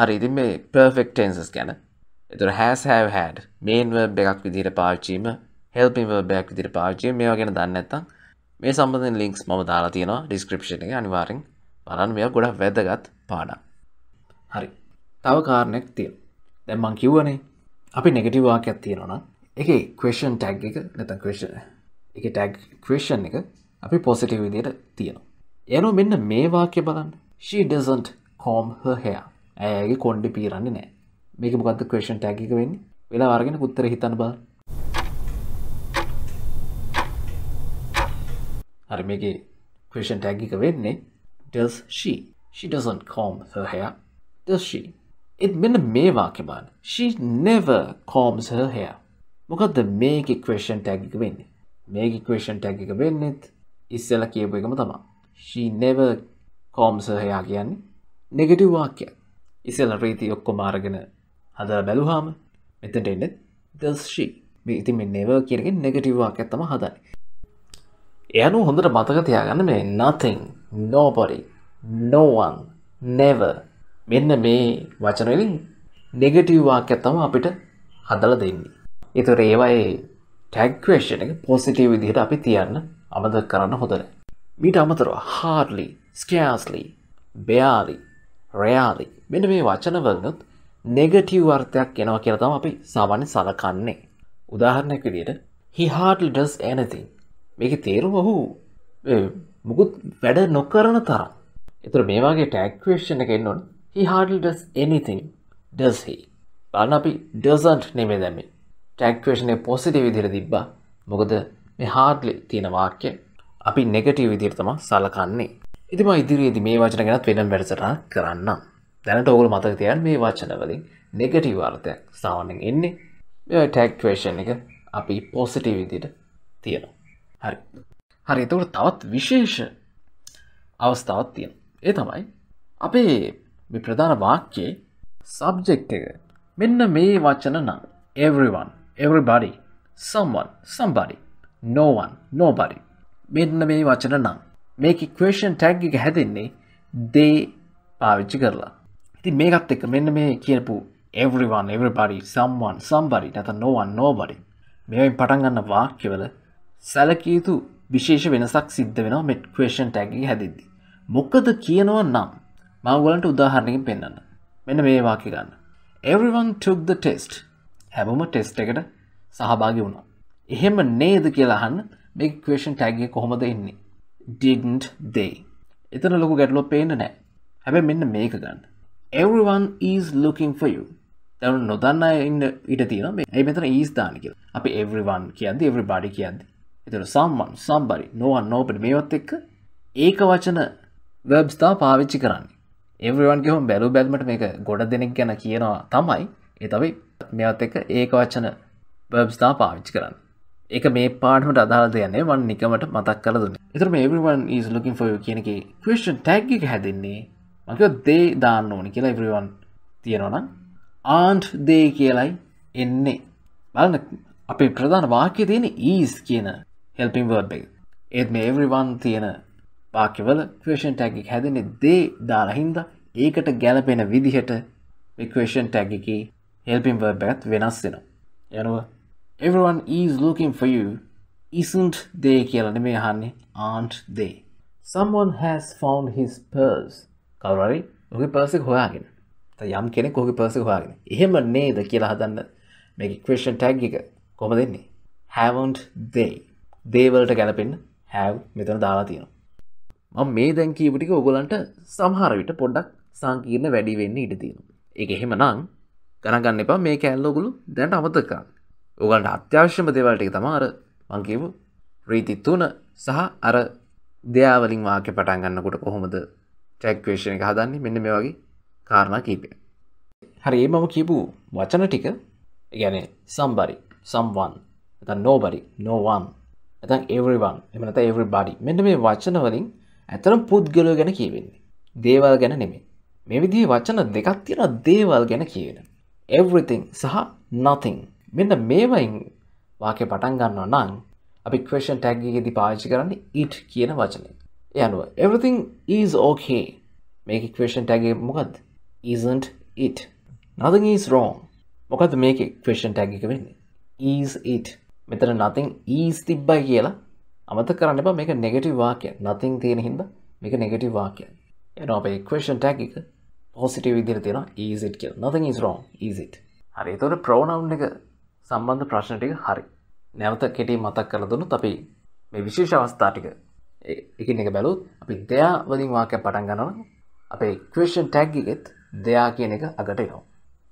හරි ඉතින් මේ perfect tenses ගැන එතකොට has have had main verb එකක් විදිහට පාවිච්චිම helping verb එකක් විදිහට පාවිච්චිම මේවා ගැන දන්නේ නැත්නම් මේ සම්බන්ධයෙන් links මම දාලා තියෙනවා description එකේ අනිවාර්යෙන් බලන්න මේවා ගොඩක් වැදගත් පාඩම්. හරි. තව කාරණයක් තියෙනවා. දැන් මම කියවනේ අපි negative වාක්‍යයක් තියෙනවා නම් ඒකේ question tag එක නැත්නම් question ඒකේ tag question එක අපි positive විදිහට තියෙනවා. එනවා මෙන්න මේ වාක්‍ය බලන්න. She doesn't comb her hair. ඇයගේ කොණ්ඩේ පීරන්නේ නැහැ. මේක මොකද්ද question tag එක වෙන්නේ? වෙලාව අරගෙන උත්තර හිතන්න බලන්න. හරි මේකේ question tag එක වෙන්නේ does she? She doesn't comb her hair. Does she? ඒත් මෙන්න මේ වාක්‍ය බලන්න. She never combs her hair. මොකද්ද මේකේ question tag එක වෙන්නේ? මේකේ question tag එක වෙන්නේ ඉස්සෙල්ලා කියපු එකම තමයි. She never combs her hair කියන්නේ negative වාක්‍යයක්. ඉස්සෙල්ලා රීති ඔක්කොම අරගෙන හදලා බැලුවාම මෙතනට එන්නේ does she. මේ ඉතින් මේ never කියන එකේ negative වාක්‍යයක් තමයි හදන්නේ. ඒ අනුව හොඳට මතක තියාගන්න මේ nothing, nobody, no one, never මෙන්න මේ වචන වලින් negative වාක්‍යයක් තමයි අපිට හදලා දෙන්නේ. ඒතර ඒවායේ tag question එක positive විදිහට අපි තියන්න අමතක කරන්න හොඳ නැහැ. ඊට අමතරව hardly, scarcely, barely, rarely මෙන්න මේ වචන වලින් negative අර්ථයක් එනවා කියලා තමයි අපි සාමාන්‍ය සලකන්නේ. උදාහරණයක් විදිහට he hardly does anything. මේකේ තේරුම ඔහු මොකුත් වැඩ නොකරන තරම්. ඒතර මේ වගේ tag question එකක් එන්න ඕනේ. He hardly does anything. Does he? බලන්න අපි doesn't නෙමෙයි දැන් මේ. tag question එක positive විදිහට තිබ්බා. මොකද මේ hardly තියෙන වාක්‍ය අපි negative විදිහට තමයි සලකන්නේ. ඉතින් මම ඉදිරියේදී මේ වචන ගැනත් වෙනම වැඩසටහනක් කරන්නම්. දැනට ඔයගොල්ලෝ මතක තියාගන්න මේ වචන වලින් negative අර්ථයක් සාමාන්‍යයෙන් එන්නේ. මේ tag question එක අපි positive විදිහට තියනවා. හරි. හරි. ඒක තවත් විශේෂ අවස්ථාවක් තියෙනවා. ඒ තමයි අපේ මේ ප්‍රධාන වාක්‍යයේ subject එක. මෙන්න මේ වචන නම් everyone, everybody, someone, somebody, no one, nobody. මෙන්න මේ වචන නම් මේකේ question tag එක හැදෙන්නේ they පාවිච්චි කරලා. ඉතින් මේකත් එක්ක මෙන්න මේ කියපු everyone, everybody, someone, somebody නැත්නම් no one, nobody මේවෙන් පටන් ගන්න වාක්‍යවල සැලකිය යුතු විශේෂ වෙනසක් සිද්ධ වෙනවා මේ question tag එක හැදෙද්දී. මොකද කියනවා නම් මම ඔයගලන්ට උදාහරණකින් පෙන්නන්න. මෙන්න මේ වාක්‍ය ගන්න. Everyone took the test. හැමෝම ටෙස්ට් එකට සහභාගී වුණා. එහෙම නේද කියලා අහන්න මේ question tag එක කොහොමද එන්නේ? Didn't they? එතන ලොකු ගැටලුවක් පේන්නේ නැහැ. හැබැයි මෙන්න මේක ගන්න. Everyone is looking for you. දැන් නොදන්නා ඉන්න ඊට තියෙනවා මේ. ඒ මෙතන is දාන්න කියලා. අපි everyone කියද්දි everybody කියද්දි. ඒතර someone, somebody, no one, nobody මේවත් එක්ක ඒක වචන verbs තා පාවිච්චි කරන්නේ. everyone කියවම බැලු බැලමට මේක ගොඩ දෙනෙක් ගැන කියනවා තමයි. ඒත් අපි මේවත් එක්ක ඒක වචන verbs තා පාවිච්චි කරන්නේ. ඒක මේ පාඩමට අදාළ දෙයක් නෙවෙයි මම නිකමට මතක් කරලා දුන්නේ. ඒතර මේ everyone is looking for you කියන එකේ question tag එක හැදෙන්නේ මම කිව්වා they දාන්න ඕනේ කියලා everyone තියනවා නම් aren't they කියලායි එන්නේ බලන්න අපේ ප්‍රධාන වාක්‍යයේ තියෙන is කියන helping verb එක. ඒත් මේ everyone තියෙන වාක්‍යවල question tag එක හැදෙන්නේ they දාලා හින්දා ඒකට ගැලපෙන විදිහට මේ question tag එකේ helping verb එකත් වෙනස් වෙනවා. යනවා everyone is looking for you isn't they කියලා නෙමෙයි අහන්නේ aren't they. someone has found his purse. කවුරු හරි ඔහුගේ purse එක හොයාගෙන යම් කෙනෙක් ඔහුගේ පර්ස් එක හොයාගෙන. එහෙම නේද කියලා හදන්න මේක question tag එක කොහොමද එන්නේ? haven't they. they වලට ගැලපෙන්න have මෙතන දාලා තියෙනවා. මම මේ දැන් කියපු ටික ඔයගලන්ට සමහර විට පොඩ්ඩක් සංකීර්ණ වැඩි වෙන්න ඉඩ තියෙනවා. ඒක එහෙමනම් ගණන් ගන්න එපා මේ කැල්ල ඔයගලු දැනට අමතක කරන්න. ඔයගලන්ට අත්‍යවශ්‍යම දේවල් ටික තමයි අර මම කියපු රීති තුන සහ අර දෙයාවලින් වාක්‍ය පටන් ගන්නකොට කොහොමද tag question එක හදන්නේ මෙන්න මේ වගේ කාරණා කීපයක්. හරි මේ මම කියපු වචන ටික يعني somebody, someone, නැත්නම් nobody, no one, නැත්නම් everyone, එහෙම නැත්නම් everybody. මෙන්න මේ වචන වලින් ඇත්තටම පුද්ගලයෝ ගැන කියවෙන්නේ. දේවල් ගැන නෙමෙයි. මේ විදිහේ වචන දෙකක් තියෙනවා දේවල් ගැන කියවෙන. everything සහ nothing. මෙන්න මේවයින් වාක්‍ය පටන් ගන්නවා නම් අපි question tag එකේදී පාවිච්චි කරන්නේ it කියන වචනේ. ඒ අනුව everything is okay. මේකේ question tag එක මොකද්ද? isn't it. nothing is wrong. මොකද මේකේ question tag එක වෙන්නේ is it. මෙතන nothing is තිබ්බයි කියලා අමතක කරන්න එපා. මේක negative වාක්‍යයක්. nothing තියෙන හින්දා මේක negative වාක්‍යයක්. එනවා අපේ question tag එක positive විදිහට තියෙනවා is it කියලා. nothing is wrong is it. හරි. ඒතකොට pronoun එක සම්බන්ධ ප්‍රශ්න ටික හරි. නැවත කෙටි මතක් කරලා දුන්නොත් අපි මේ විශේෂ අවස්ථා ටික එකින් එක බලුවොත් අපි there වලින් වාක්‍යයක් පටන් ගන්නවා. අපේ question tag එකෙත් දෙයා කියන එක අගට එනවා.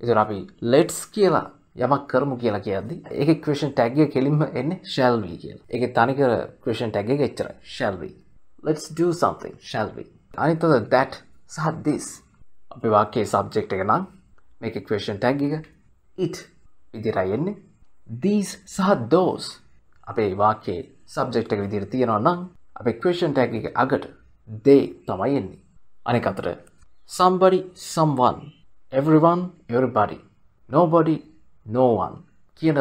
ඒතර අපි let's කියලා යමක් කරමු කියලා කියද්දි ඒකේ question tag එක කෙලින්ම එන්නේ shall we කියලා. ඒකේ තනිකර question tag එක එච්චරයි. shall we. let's do something shall we. අනිත් අතට that සහ this. අපේ වාක්‍යයේ subject එක නම් මේකේ question tag එක it විදිහටයි එන්නේ. these සහ those අපේ වාක්‍යයේ subject එක විදිහට තියනවා නම් අපේ question tag එක අගට they තමයි එන්නේ. අනික අතට somebody, someone, everyone, everybody, nobody, no one කියන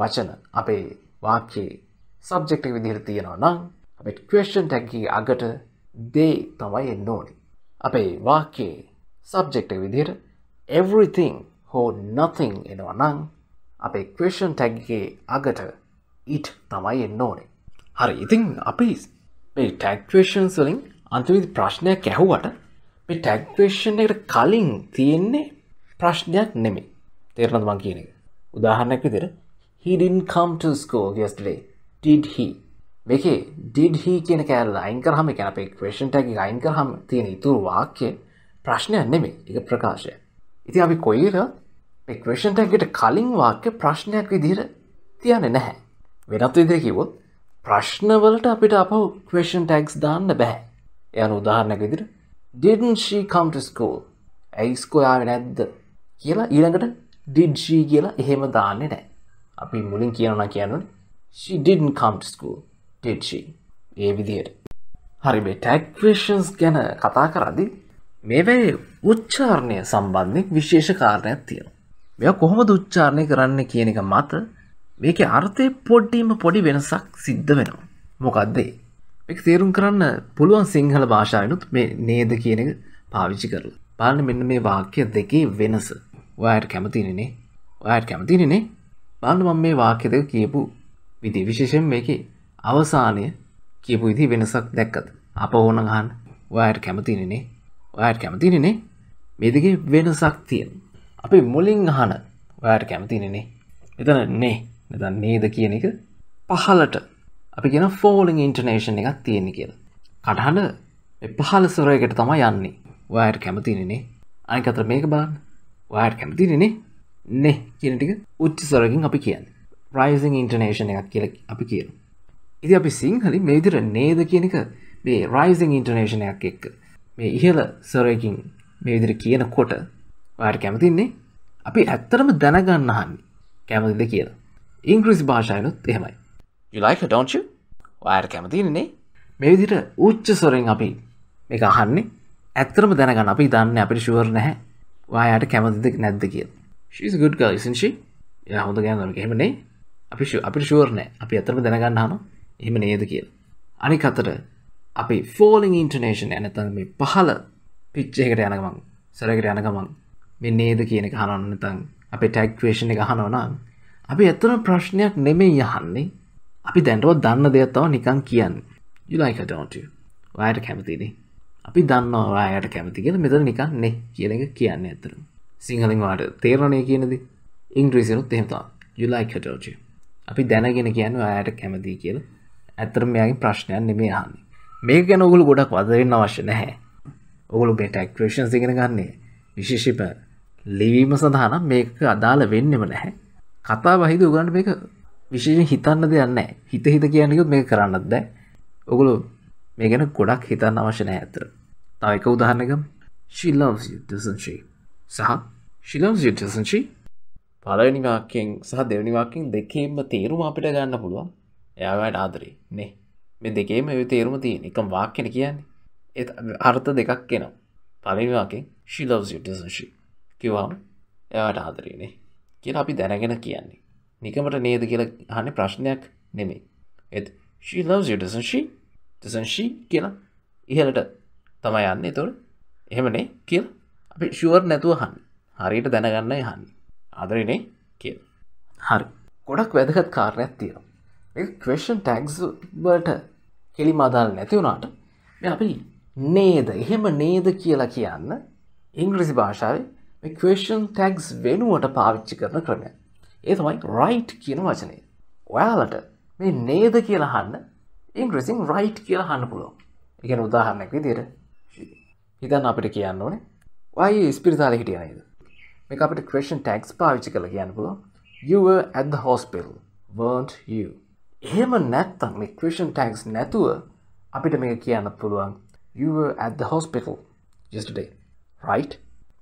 වචන අපේ වාක්‍යයේ subject එක විදිහට තියෙනවා නම් අපේ question tag එකේ අගට they තමයි එන්න ඕනේ. අපේ වාක්‍යයේ subject එක විදිහට everything or nothing එනවා නම් අපේ question tag එකේ අගට it තමයි එන්න ඕනේ. හරි. ඉතින් අපි මේ tag questions වලින් අන්තිමේදී ප්‍රශ්නයක් ඇහුවට මේ tag question එකට කලින් තියෙන්නේ ප්‍රශ්නයක් නෙමෙයි. තේරෙනවද මම කියන එක? උදාහරණයක් විදිහට he didn't come to school yesterday. did he? මේකේ did he කියන කැලේ අයින් කරාම ඒ කියන්නේ අපේ question tag එක අයින් කරාම තියෙන ඉතුරු වාක්‍ය ප්‍රශ්නයක් නෙමෙයි. ඒක ප්‍රකාශයක්. ඉතින් අපි කොහේලා මේ question tag එකට කලින් වාක්‍ය ප්‍රශ්නයක් විදිහට තියන්නේ නැහැ. වෙනත් විදිහට කිව්වොත් ප්‍රශ්න වලට අපිට අපව question tags දාන්න බෑ. එයාන උදාහරණයක් විදිහට didn't she come to school? ඇයි ස්කෝල් ආවේ නැද්ද කියලා ඊළඟට did she කියලා එහෙම දාන්නේ නැහැ. අපි මුලින් කියනවා කියනවනේ she didn't come to school. did she? ඒ විදිහට. හරි. මේ tag questions ගැන කතා කරද්දී මේවැයි උච්චාරණය සම්බන්ධයෙන් විශේෂ කාරණයක් තියෙනවා. මේවා කොහොමද උච්චාරණය කරන්නේ කියන එක මත මේකේ අර්ථයේ පොඩිම පොඩි වෙනසක් සිද්ධ වෙනවා. මොකද්ද ඒ? මේක තේරුම් කරන්න පුළුවන් සිංහල භාෂාවෙනුත් මේ නේද කියන එක පාවිච්චි කරලා. බලන්න මෙන්න මේ වාක්‍ය දෙකේ වෙනස. ඔයාලට කැමතිනේ නේ? ඔයාලට කැමතිනේ නේ? බලන්න මම මේ වාක්‍ය දෙක කියපු විදිහ විශේෂයෙන් මේකේ අවසානය කියපු විදිහ වෙනසක් දැක්කද? අප ඕන නම් අහන්න. ඔයාලට කැමතිනේ නේ? ඔයාලට කැමතිනේ නේ? මේ දෙකේ වෙනසක් තියෙනවා. අපි මුලින් අහන ඔයාලට කැමතිනේ නේ? එතන නේ නැත්නම් නේද කියන එක පහලට අපි කියන falling intonation එකක් තියෙන කියලා. කටහඬ මේ පහළ ස්වරයකට තමයි යන්නේ. ඔයාලට කැමතිනේ නේ? අනික අතට මේක බලන්න. ඔයාලට කැමතිනේ නේ? ne කියනටික උච්චස්වරකින් අපි කියන්නේ rising intonation එකක් කියලා අපි කියනවා. ඉතින් අපි සිංහලෙන් මේ විදිහට නේද කියන එක මේ rising intonation එකක් එක්ක මේ ඉහළ ස්වරයෙන් මේ විදිහට කියනකොට ඔයාලට කැමති ඉන්නේ අපි ඇත්තටම දැනගන්න අහන්නේ කැමතිද කියලා. ඉංග්‍රීසි භාෂාවෙනුත් එහෙමයි. You like her, don't you? ඔයාලට කැමති ඉන්නේ මේ විදිහට උච්ච ස්වරයෙන් අපි මේක අහන්නේ ඇත්තටම දැනගන්න අපි දන්නේ අපිට ෂුවර් නැහැ ඔයාලට කැමතිද නැද්ද කියලා. She's a good girl, isn't she? එයා හොඳ ගෑනුවක් එහෙම නේ. අපිට ෂුවර් නැහැ. අපි ඇත්තටම දැනගන්න අහනවා. එහෙම නේද කියලා. අනික අතට අපි falling intonation එක නැත්නම් මේ පහළ pitch එකට යන ගමන් සරයකට යන ගමන් මේ නේද කියන එක අහනවා නැත්නම් අපේ tag question එක අහනවා නම් අපි ඇත්තටම ප්‍රශ්නයක් නෙමෙයි අහන්නේ. අපි දැනටවත් දන්න දෙයක් තව නිකන් කියන්නේ. You like her, don't you? ඔයාට කැමතිනේ. අපි දන්නවා ඔයාට කැමති කියලා මෙතන නිකන් නේ කියන එක කියන්නේ ඇත්තටම. සිංහලෙන් ඔයාට තේරෙන්නේ කියන දේ. ඉංග්‍රීසියෙන්ත් එහෙම තමයි. You like her, don't you? අපි දැනගෙන කියන්නේ ඔයාට කැමතියි කියලා. ඇත්තටම මෙයාගේ ප්‍රශ්නයක් නෙමෙයි අහන්නේ. මේක ගැන ඔයගොල්ලෝ ගොඩක් වද වෙන්න අවශ්‍ය නැහැ. ඔයගොල්ලෝ මේ tag questions ඉගෙන ගන්න. විශේෂයෙන්ම ලිවීම සඳහා නම් මේක අදාළ වෙන්නෙම නැහැ. කතා වහිදී ඔයගොල්ලන්ට මේක විශේෂයෙන් හිතන්න දෙයක් නැහැ. හිත කියන්නේ කිව්වොත් මේක කරන්නත් බෑ. ඔයගොල්ලෝ මේ ගැන ගොඩක් හිතන්න අවශ්‍ය නැහැ ඇත්තට. තව එක උදාහරණයක් ගමු. She loves you, doesn't she? සහ She loves you, doesn't she? පළවෙනි වාක්‍යයෙන් සහ දෙවෙනි වාක්‍යයෙන් දෙකේම තේරුම අපිට ගන්න පුළුවන්. එයාට ආදරේ නේ. මේ දෙකේම ඒ තේරුම තියෙන එකම වාක්‍යනේ කියන්නේ. ඒත් අර්ථ දෙකක් එනවා. පළවෙනි වාක්‍යයෙන් she loves you doesn't she කිව්වම එයාට ආදරේ නේ කියලා අපි දැනගෙන කියන්නේ. නිකමට නේද කියලා අහන්නේ ප්‍රශ්නයක් නෙමෙයි. ඒත් she loves you doesn't she කියලා ඉහළට තමයි යන්නේ. ඒතකොට එහෙම නේ කියලා අපි ෂුවර් නැතුව අහන්නේ. හරියට දැනගන්නයි අහන්නේ. ආදරේනේ කියලා. හරි. ගොඩක් වැදගත් කාරණයක් තියෙනවා. මේක question tags වලට කෙලිම අදාළ නැති වුණාට මේ අපි නේද එහෙම නේද කියලා කියන්න ඉංග්‍රීසි භාෂාවේ මේ question tags වෙනුවට පාවිච්චි කරන ක්‍රමය. ඒ තමයි right කියන වචනේ. ඔයාලට මේ නේද කියලා අහන්න ඉංග්‍රීසියෙන් right කියලා අහන්න පුළුවන්. ඒ කියන්නේ උදාහරණයක් විදිහට හිතන්න අපිට කියන්න ඕනේ "ඔයා ඉස්පිරිතාලේ හිටියා නේද?" Make up a question tags පාවිච්චි කරලා කියන්න පුළුවන්. You were at the hospital, weren't you? එහෙම නැත්නම් මේ question tags නැතුව අපිට මේක කියන්න පුළුවන්. You were at the hospital yesterday, right?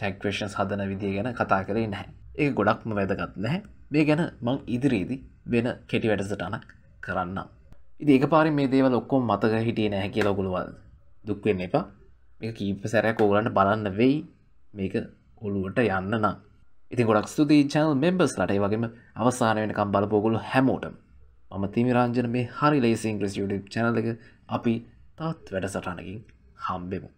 tag questions හදන විදිය ගැන කතා කරේ නැහැ. ඒක ගොඩක්ම වැදගත් නැහැ. මේ ගැන මම ඉදිරියේදී වෙන කෙටි වැඩසටහනක් කරන්නම්. ඉතින් ඒකපාරින් මේ දේවල් ඔක්කොම මතක හිටියේ නැහැ කියලා ඔයගොල්ලෝ දුක් වෙන්න එපා. මේක කීප සැරයක් ඔයගලන්ට බලන්න වෙයි. මේක ඔලුවට යන්න නම්. ඉතින් ගොඩක් ස්තුතියි channel membersලාට. ඒ වගේම අවසාන වෙනකම් බලපු ඔයගොල්ලෝ හැමෝටම. මම තිමිරාන්ජන මේ හරි ලේසි ඉංග්‍රීසි YouTube channel එක අපි තවත් වැඩසටහනකින් හම්බෙමු.